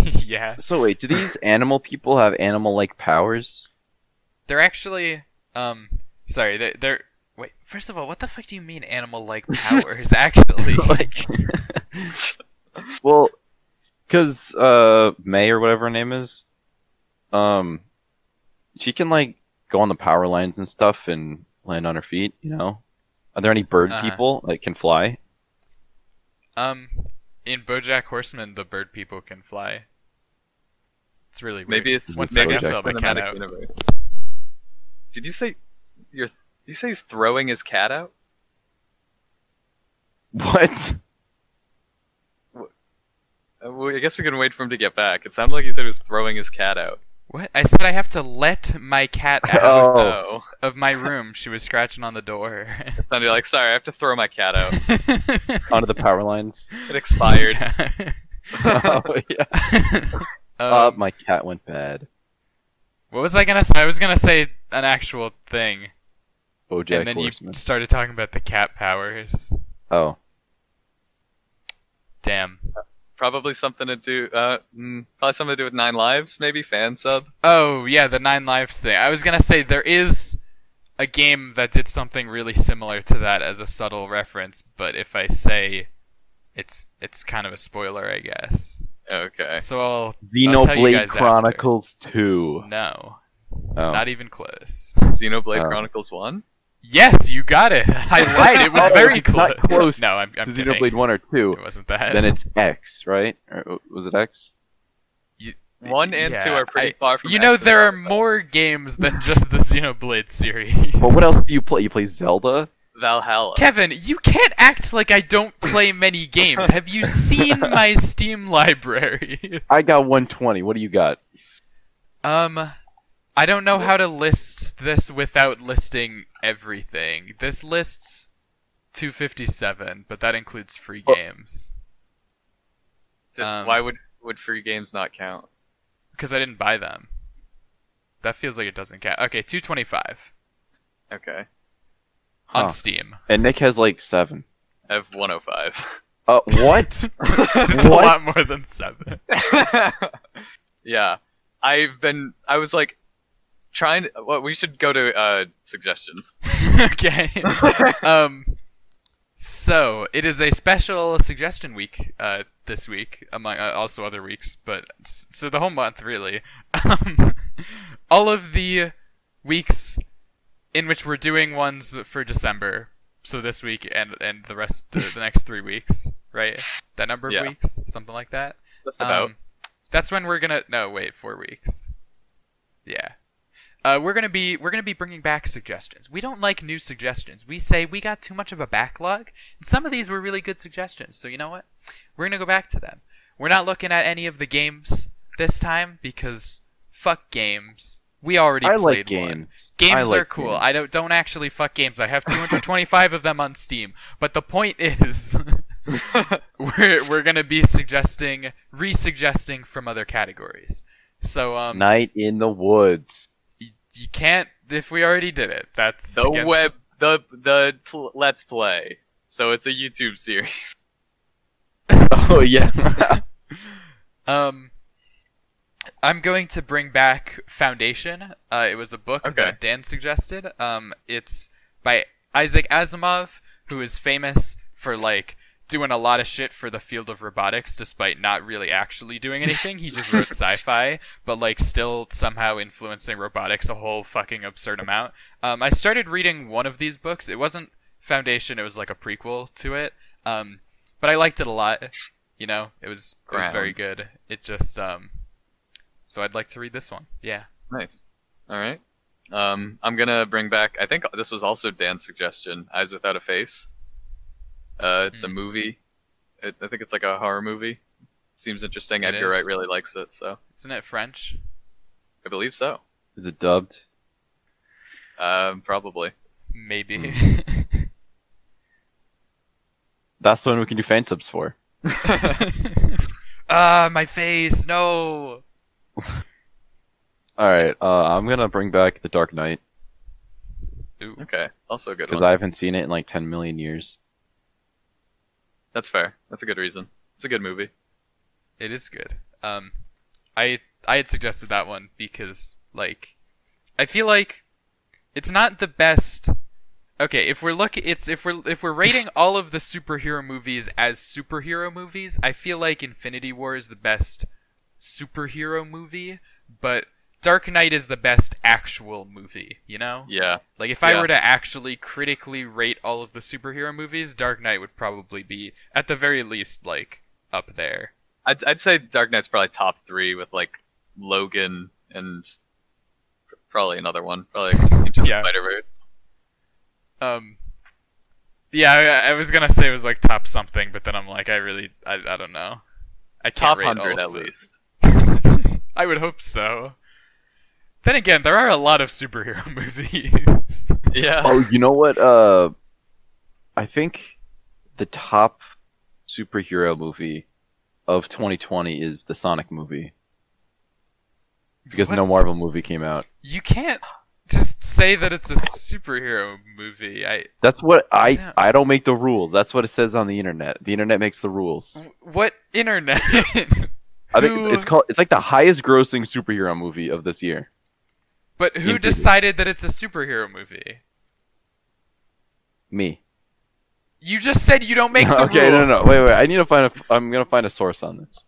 Yeah. So wait, do these animal people have animal-like powers? They're actually, um, sorry, they're, they're wait. First of all, what the fuck do you mean animal-like powers? Actually, like, well. Because, uh, May or whatever her name is, um, she can, like, go on the power lines and stuff and land on her feet, you know? Are there any bird uh, people that can fly? Um, in Bojack Horseman, the bird people can fly. It's really weird. Maybe it's once maybe I fell the cat out. Universe. Did you say you're? You say he's throwing his cat out? What? Well, I guess we can wait for him to get back. It sounded like you said he was throwing his cat out. What? I said I have to let my cat out oh. of my room. She was scratching on the door. It sounded like, sorry, I have to throw my cat out. Onto the power lines. It expired. Oh, yeah. Um, oh, my cat went bad. What was I going to say? I was going to say an actual thing. Bojack and then Horseman. You started talking about the cat powers. Oh. Damn. Probably something to do. Uh, probably something to do with Nine Lives, maybe fan sub. Oh yeah, the Nine Lives thing. I was gonna say there is a game that did something really similar to that as a subtle reference, but if I say, it's it's kind of a spoiler, I guess. Okay. So I'll. Xenoblade Chronicles after. Two. No. Oh. Not even close. Xenoblade oh. Chronicles One. Yes, you got it. I lied. It was oh, very it's close. Not close. No, I'm, I'm to kidding. Xenoblade One or Two. It wasn't that. Then it's X, right? Or was it X? You, One and yeah, Two are pretty I, far from. You know, X there are more games than just the Xenoblade series. Well, what else do you play? You play Zelda? Valhalla. Kevin, you can't act like I don't play many games. Have you seen my Steam library? I got one twenty. What do you got? Um. I don't know how to list this without listing everything. This lists two fifty-seven, but that includes free games. Then um, why would would free games not count? Because I didn't buy them. That feels like it doesn't count. Okay, two twenty-five. Okay. On huh. Steam. And Nick has like seven. I have one oh five. Uh, what? It's what? A lot more than seven. Yeah. I've been... I was like... Trying to, well, we should go to uh, suggestions. Okay. um, so it is a special suggestion week uh, this week, among uh, also other weeks, but so the whole month really. Um, all of the weeks in which we're doing ones for December, so this week and and the rest the, the next three weeks, right? That number of yeah. weeks, something like that. That's about. Um, that's when we're gonna. No, wait, four weeks. Yeah. Uh, we're gonna be we're gonna be bringing back suggestions. We don't like new suggestions. We say we got too much of a backlog. And some of these were really good suggestions. So you know what? We're gonna go back to them. We're not looking at any of the games this time because fuck games. We already I played like games. One. Games I like are cool. Games. I don't don't actually fuck games. I have two hundred twenty-five of them on Steam. But the point is, we're we're gonna be suggesting re-suggesting from other categories. So um, Night in the Woods. You can't if we already did it. That's the against... web the the pl let's play. So it's a YouTube series. Oh yeah. um, I'm going to bring back Foundation. Uh, it was a book okay. that Dan suggested. Um, it's by Isaac Asimov, who is famous for like doing a lot of shit for the field of robotics, despite not really actually doing anything. He just wrote sci-fi, but like still somehow influencing robotics a whole fucking absurd amount. Um, I started reading one of these books. It wasn't Foundation. It was like a prequel to it. Um, but I liked it a lot. You know, it was, it was very good. It just, um, so I'd like to read this one. Yeah. Nice. All right. Um, I'm going to bring back, I think this was also Dan's suggestion, Eyes Without a Face. Uh, it's mm. a movie. It, I think it's like a horror movie. It seems interesting. Edgar Wright really likes it, so. Isn't it French? I believe so. Is it dubbed? Um, probably. Maybe. Mm. That's the one we can do fan subs for. Ah, uh, my face! No. All right. Uh, I'm gonna bring back The Dark Knight. Ooh. Okay. Also a good one. Because I haven't seen it in like ten million years. That's fair. That's a good reason. It's a good movie. It is good. Um, I I had suggested that one because, like, I feel like it's not the best. Okay, if we're look, it's if we're if we're rating all of the superhero movies as superhero movies, I feel like Infinity War is the best superhero movie, but Dark Knight is the best actual movie, you know? Yeah. Like, if yeah. I were to actually critically rate all of the superhero movies, Dark Knight would probably be, at the very least, like, up there. I'd, I'd say Dark Knight's probably top three with, like, Logan and probably another one. Probably Into the yeah. Spider-Verse. Um, yeah, I, I was gonna say it was, like, top something, but then I'm like, I really, I, I don't know. I can't rate all of them. Top one hundred, at least. I would hope so. Then again, there are a lot of superhero movies. yeah. Oh, you know what? Uh, I think the top superhero movie of twenty twenty is the Sonic movie. Because what? No Marvel movie came out. You can't just say that it's a superhero movie. I. That's what I. Yeah. I don't make the rules. That's what it says on the internet. The internet makes the rules. What internet? I think who... it's called. It's like the highest-grossing superhero movie of this year. But who decided that it's a superhero movie? Me. You just said you don't make the okay, rule. Okay, no, no, wait, wait. I need to find a. I'm gonna find a source on this.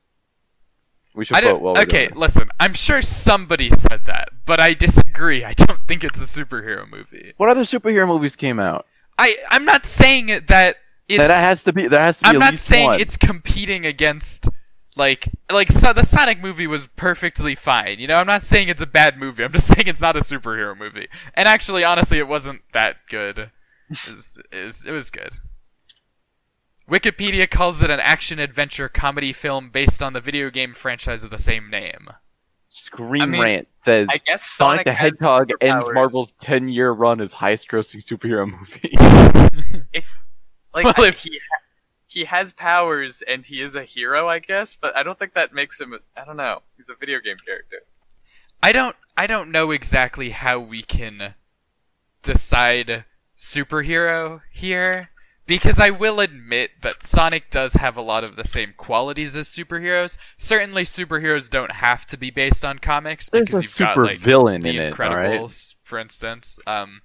We should vote while we're doing this. Okay, listen. I'm sure somebody said that, but I disagree. I don't think it's a superhero movie. What other superhero movies came out? I. I'm not saying that. It's, that has to be. That has to be. I'm at not least saying one. It's competing against. Like, like so the Sonic movie was perfectly fine, you know? I'm not saying it's a bad movie, I'm just saying it's not a superhero movie. And actually, honestly, it wasn't that good. It was, it was, it was good. Wikipedia calls it an action-adventure comedy film based on the video game franchise of the same name. Scream I mean, Rant says, I guess Sonic, Sonic the Hedgehog ends Marvel's ten-year run as highest-grossing superhero movie. It's, like, well, I, if, he... He has powers, and he is a hero, I guess, but I don't think that makes him... I don't know. He's a video game character. I don't I don't know exactly how we can decide superhero here, because I will admit that Sonic does have a lot of the same qualities as superheroes. Certainly, superheroes don't have to be based on comics. There's because a you've super got, like, villain the in Incredibles, it, right? For instance. Um,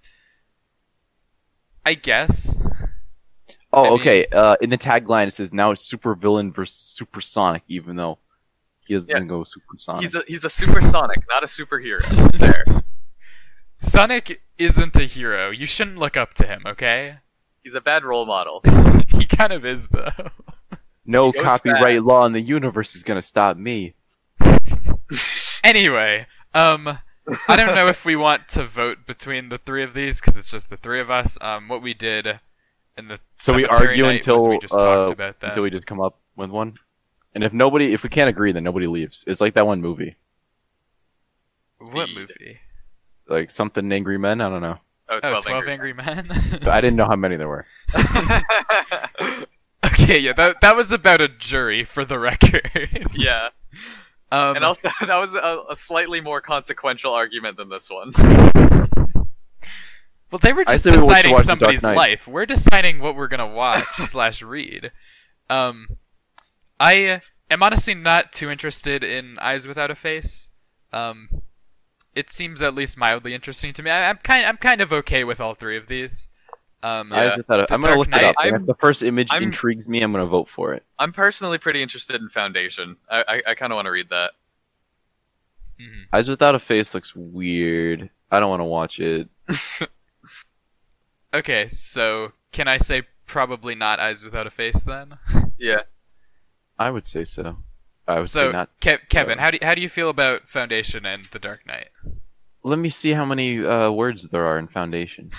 I guess... Oh, I mean, okay. Uh, in the tagline, it says now it's super villain versus supersonic, even though he doesn't yeah. go supersonic. He's a he's a supersonic, not a superhero. There. Sonic isn't a hero. You shouldn't look up to him, okay? He's a bad role model. He kind of is, though. No copyright bad. law in the universe is gonna stop me. Anyway, um. I don't know if we want to vote between the three of these because it's just the three of us. Um, what we did. And the so we argue until we just uh, talked about that. Until we just come up with one, and if nobody, if we can't agree, then nobody leaves. It's like that one movie. What Feed. movie? Like something Angry Men. I don't know. Oh, twelve, oh, twelve Angry, Angry Men. Men? I didn't know how many there were. Okay, yeah, that that was about a jury, for the record. Yeah, um, and also that was a, a slightly more consequential argument than this one. Well, they were just deciding we somebody's life. We're deciding what we're gonna watch slash read. Um, I am honestly not too interested in Eyes Without a Face. Um, it seems at least mildly interesting to me. I, I'm kind, I'm kind of okay with all three of these. Um, yeah. Eyes Without a, I'm gonna look it up. If the first image I'm, intrigues me, I'm gonna vote for it. I'm personally pretty interested in Foundation. I, I, I kind of want to read that. Mm-hmm. Eyes Without a Face looks weird. I don't want to watch it. Okay, so can I say probably not Eyes Without a Face then? Yeah, I would say so. I would so, say not. Ke- Kevin, uh, how do you, how do you feel about Foundation and The Dark Knight? Let me see how many uh, words there are in Foundation.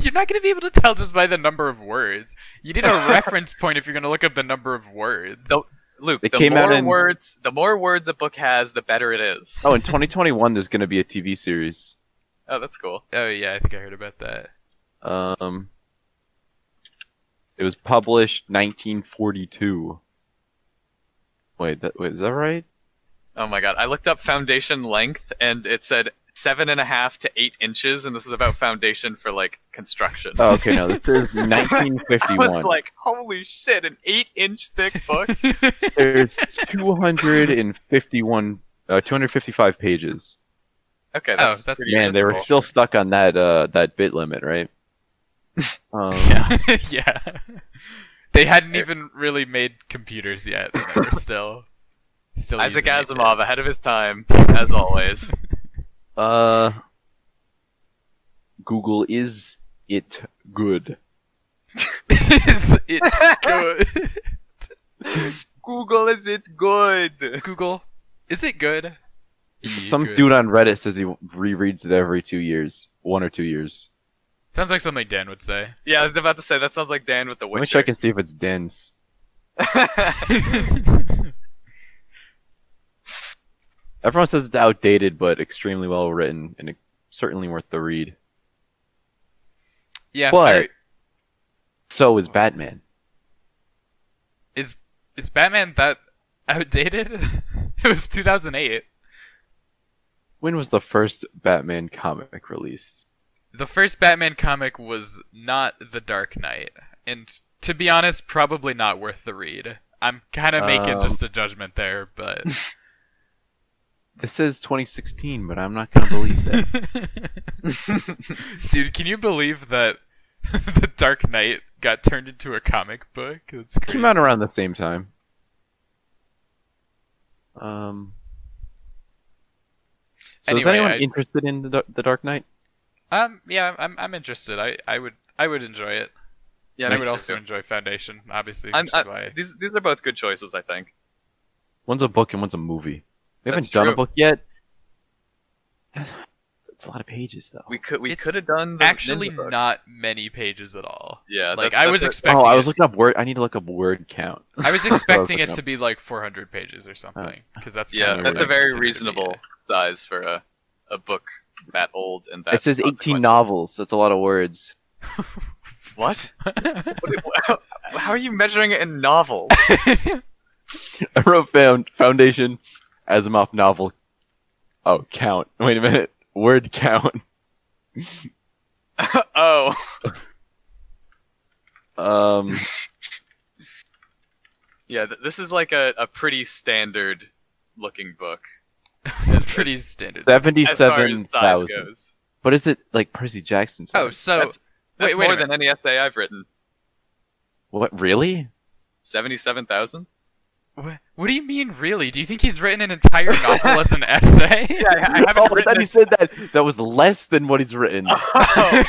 You're not going to be able to tell just by the number of words. You need a reference point if you're going to look up the number of words. Don't, Luke, it the came more out in... words, the more words a book has, the better it is. Oh, in twenty twenty-one, there's going to be a T V series. Oh, that's cool. Oh yeah, I think I heard about that. Um, it was published nineteen forty-two. Wait, that wait is that right? Oh my god, I looked up Foundation length and it said seven and a half to eight inches, and this is about Foundation for like construction. Oh, okay, no, this is nineteen fifty-one. I was like, holy shit, an eight-inch thick book. There's two hundred fifty-one, uh, two hundred fifty-five pages. Okay, that's, oh, that's pretty man. They were still stuck on that uh, that bit limit, right? Um, yeah, yeah. They hadn't even really made computers yet. They were still, still. Isaac Asimov ahead of his time, as always. Uh, Google, is it good? Is it good? Google, is it good? Google, is it good? Is Some it good? dude on Reddit says he rereads it every two years. One or two years. Sounds like something Dan would say. Yeah, I was about to say, that sounds like Dan with the Witcher. Let me check and see if it's Dan's. Everyone says it's outdated, but extremely well written, and it's certainly worth the read. Yeah, but very... so is Batman. Is is Batman that outdated? It was two thousand eight. When was the first Batman comic released? The first Batman comic was not The Dark Knight, and to be honest, probably not worth the read. I'm kind of making um... just a judgment there, but. This says twenty sixteen, but I'm not gonna believe that. Dude, can you believe that The Dark Knight got turned into a comic book? That's crazy. Came out around the same time. Um. So anyway, is anyone I... interested in the, the Dark Knight? Um. Yeah, I'm. I'm interested. I. I would. I would enjoy it. Yeah, and I would too. also enjoy Foundation, obviously. Which I, is why... These. These are both good choices, I think. One's a book and one's a movie. We haven't That's done true. a book yet. It's a lot of pages, though. We could we could have done the actually book. not many pages at all. Yeah, like that's, I that's was it. expecting. Oh, I was looking up word. I need to look up word count. I was expecting I was it to be like four hundred pages or something, because that's yeah, kind of that's a I very reasonable size for a a book that old and that. It says eighteen novels. That's a lot of words. What? How are you measuring it in novels? I wrote found Foundation. Asimov novel. Oh, count. Wait a minute. Word count. Oh. um. Yeah, th this is like a, a pretty standard looking book. It's pretty standard. seventy-seven thousand. But is it like Percy Jackson size? Oh, so. That's, that's wait, wait more than any essay I've written. What, really? seventy-seven thousand? What do you mean, really? Do you think he's written an entire novel as an essay? Yeah, I haven't oh, written. I thought he said that that was less than what he's written. Oh.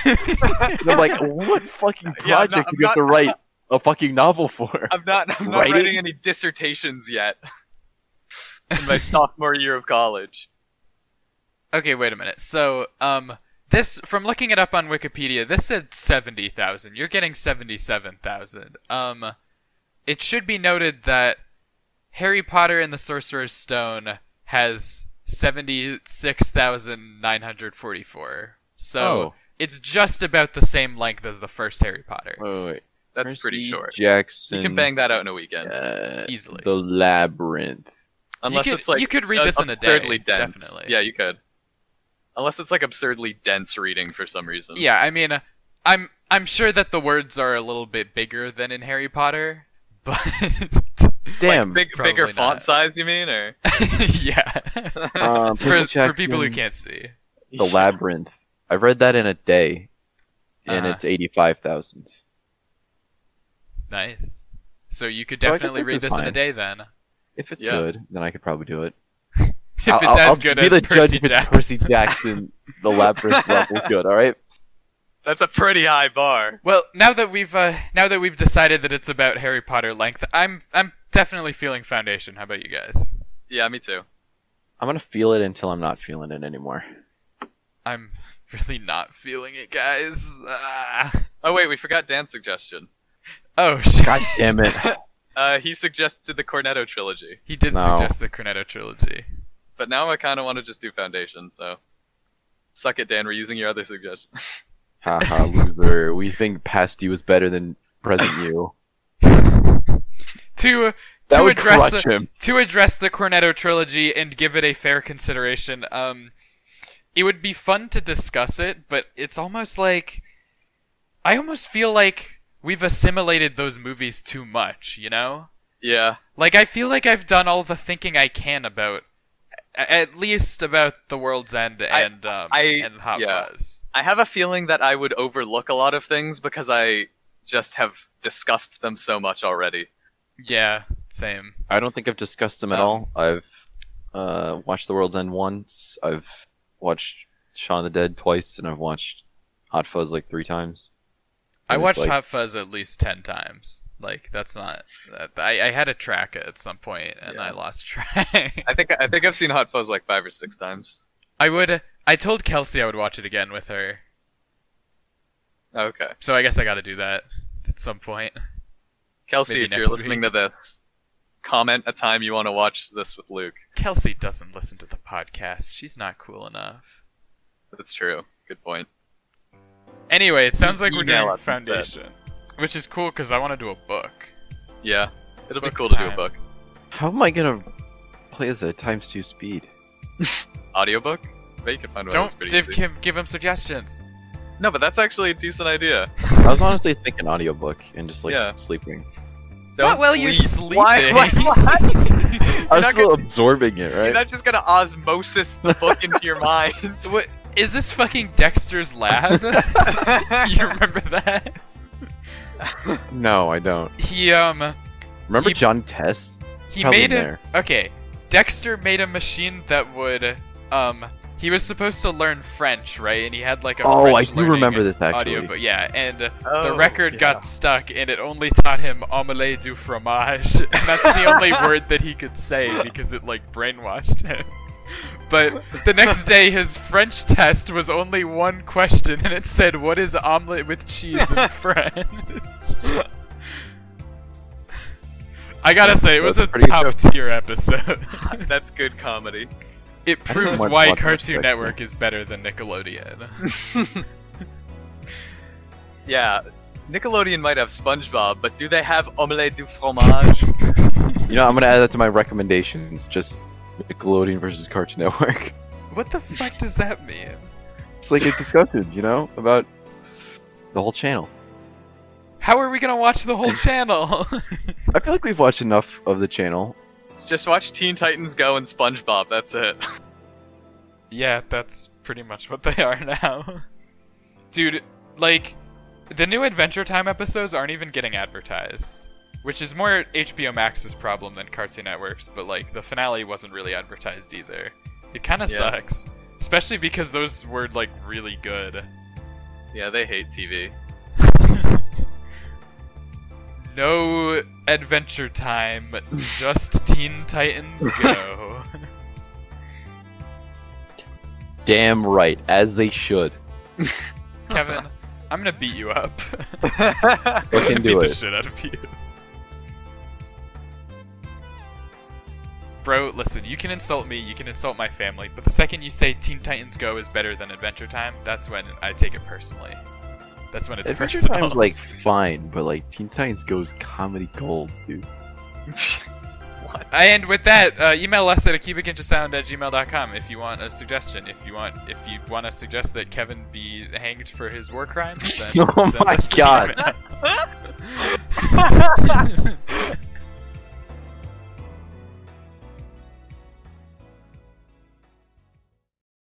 I'm like, what fucking project yeah, not, do you not, have to write not, a fucking novel for? I'm not. I'm writing? not writing any dissertations yet. In my sophomore year of college. Okay, wait a minute. So, um, this from looking it up on Wikipedia, this said seventy thousand. You're getting seventy-seven thousand. Um, it should be noted that Harry Potter and the Sorcerer's Stone has seventy-six thousand nine hundred forty-four. So oh. it's just about the same length as the first Harry Potter. Oh, wait. That's Percy pretty short. Jackson, you can bang that out in a weekend. Uh, easily. The Labyrinth. Unless you could, it's like you could read uh, this in a day. Dense. Definitely. Yeah, you could. Unless it's like absurdly dense reading for some reason. Yeah, I mean, uh, I'm I'm sure that the words are a little bit bigger than in Harry Potter, but damn, like big, bigger not. font size, you mean, or yeah, um, for, Jackson, for people who can't see. The Labyrinth. I read that in a day, and uh, it's eighty-five thousand. Nice. So you could definitely so read this fine. in a day, then. If it's yeah. good, then I could probably do it. If it's I'll, as I'll good as Percy Jackson. Percy Jackson, the Labyrinth level good. All right. That's a pretty high bar. Well, now that we've uh, now that we've decided that it's about Harry Potter length, I'm I'm definitely feeling Foundation. How about you guys? Yeah, me too. I'm gonna feel it until I'm not feeling it anymore. I'm really not feeling it, guys. Uh... Oh wait, we forgot Dan's suggestion. Oh shit! God damn it! uh, he suggested the Cornetto Trilogy. He did no. suggest the Cornetto Trilogy. But now I kind of want to just do Foundation. So, suck it, Dan. We're using your other suggestion. Haha, loser. We think past you was better than present you. to to address a, to address the Cornetto Trilogy and give it a fair consideration, um, it would be fun to discuss it, but it's almost like I almost feel like we've assimilated those movies too much, you know? Yeah. Like I feel like I've done all the thinking I can about. At least about The World's End and I, um, I, and Hot Fuzz. Yeah. I have a feeling that I would overlook a lot of things because I just have discussed them so much already. Yeah, same. I don't think I've discussed them um, at all. I've uh, watched The World's End once. I've watched Shaun of the Dead twice, and I've watched Hot Fuzz like three times. I watched like... Hot Fuzz at least ten times. Like that's not. I, I had to track it at some point, and yeah. I lost track. I think I think I've seen Hot Fuzz like five or six times. I would. I told Kelsey I would watch it again with her. Okay. So I guess I got to do that at some point. Kelsey, maybe if you're listening week. to this, comment a time you want to watch this with Luke. Kelsey doesn't listen to the podcast. She's not cool enough. That's true. Good point. Anyway, it sounds like we're doing Foundation, which is cool because I want to do a book. Yeah, it'll book be cool time. to do a book. How am I gonna play this at times two speed? Audiobook? But you can find one. Don't div- give, give him suggestions. No, but that's actually a decent idea. I was honestly thinking audiobook and just like yeah. sleeping. Don't what? Well, sleep. you're sleeping. Why? Why? What? I'm still gonna, absorbing it, right? You're not just gonna osmosis the book into your mind. What? Is this fucking Dexter's Lab? You remember that? No, I don't. He, um... Remember he, John Tess? He Probably made a... Okay. Dexter made a machine that would, um... He was supposed to learn French, right? And he had, like, a oh, French I do remember this, actually. Audio, but yeah, and oh, the record yeah. got stuck, and it only taught him omelette du fromage. And that's the only word that he could say, because it, like, brainwashed him. But the next day, his French test was only one question, and it said, "What is omelet with cheese in French?" I gotta say, it was a top-tier episode. That's good comedy. It proves why Cartoon Network is better than Nickelodeon. Yeah, Nickelodeon might have SpongeBob, but do they have omelet du fromage? You know, I'm gonna add that to my recommendations, just... Nickelodeon versus Cartoon Network. What the fuck does that mean? It's like a discussion, you know, about the whole channel. How are we gonna watch the whole channel? I feel like we've watched enough of the channel. Just watch Teen Titans Go and SpongeBob, that's it. Yeah, that's pretty much what they are now. Dude, like, the new Adventure Time episodes aren't even getting advertised. Which is more H B O Max's problem than Cartoon Network's, but like the finale wasn't really advertised either. It kind of yeah. sucks, especially because those were like really good. Yeah, they hate T V. No Adventure Time, just Teen Titans Go. Damn right, as they should. Kevin, I'm gonna beat you up. I can I'm gonna do beat it. the shit out of you. Bro, listen, you can insult me, you can insult my family, but the second you say Teen Titans Go is better than Adventure Time, that's when I take it personally. That's when it's Adventure personal. Adventure Time's, like, fine, but, like, Teen Titans Go is comedy gold, dude. What? And with that, uh, email us at a cubic inch of sound at gmail dot com if you want a suggestion. If you want if you want to suggest that Kevin be hanged for his war crimes, then oh send my us god.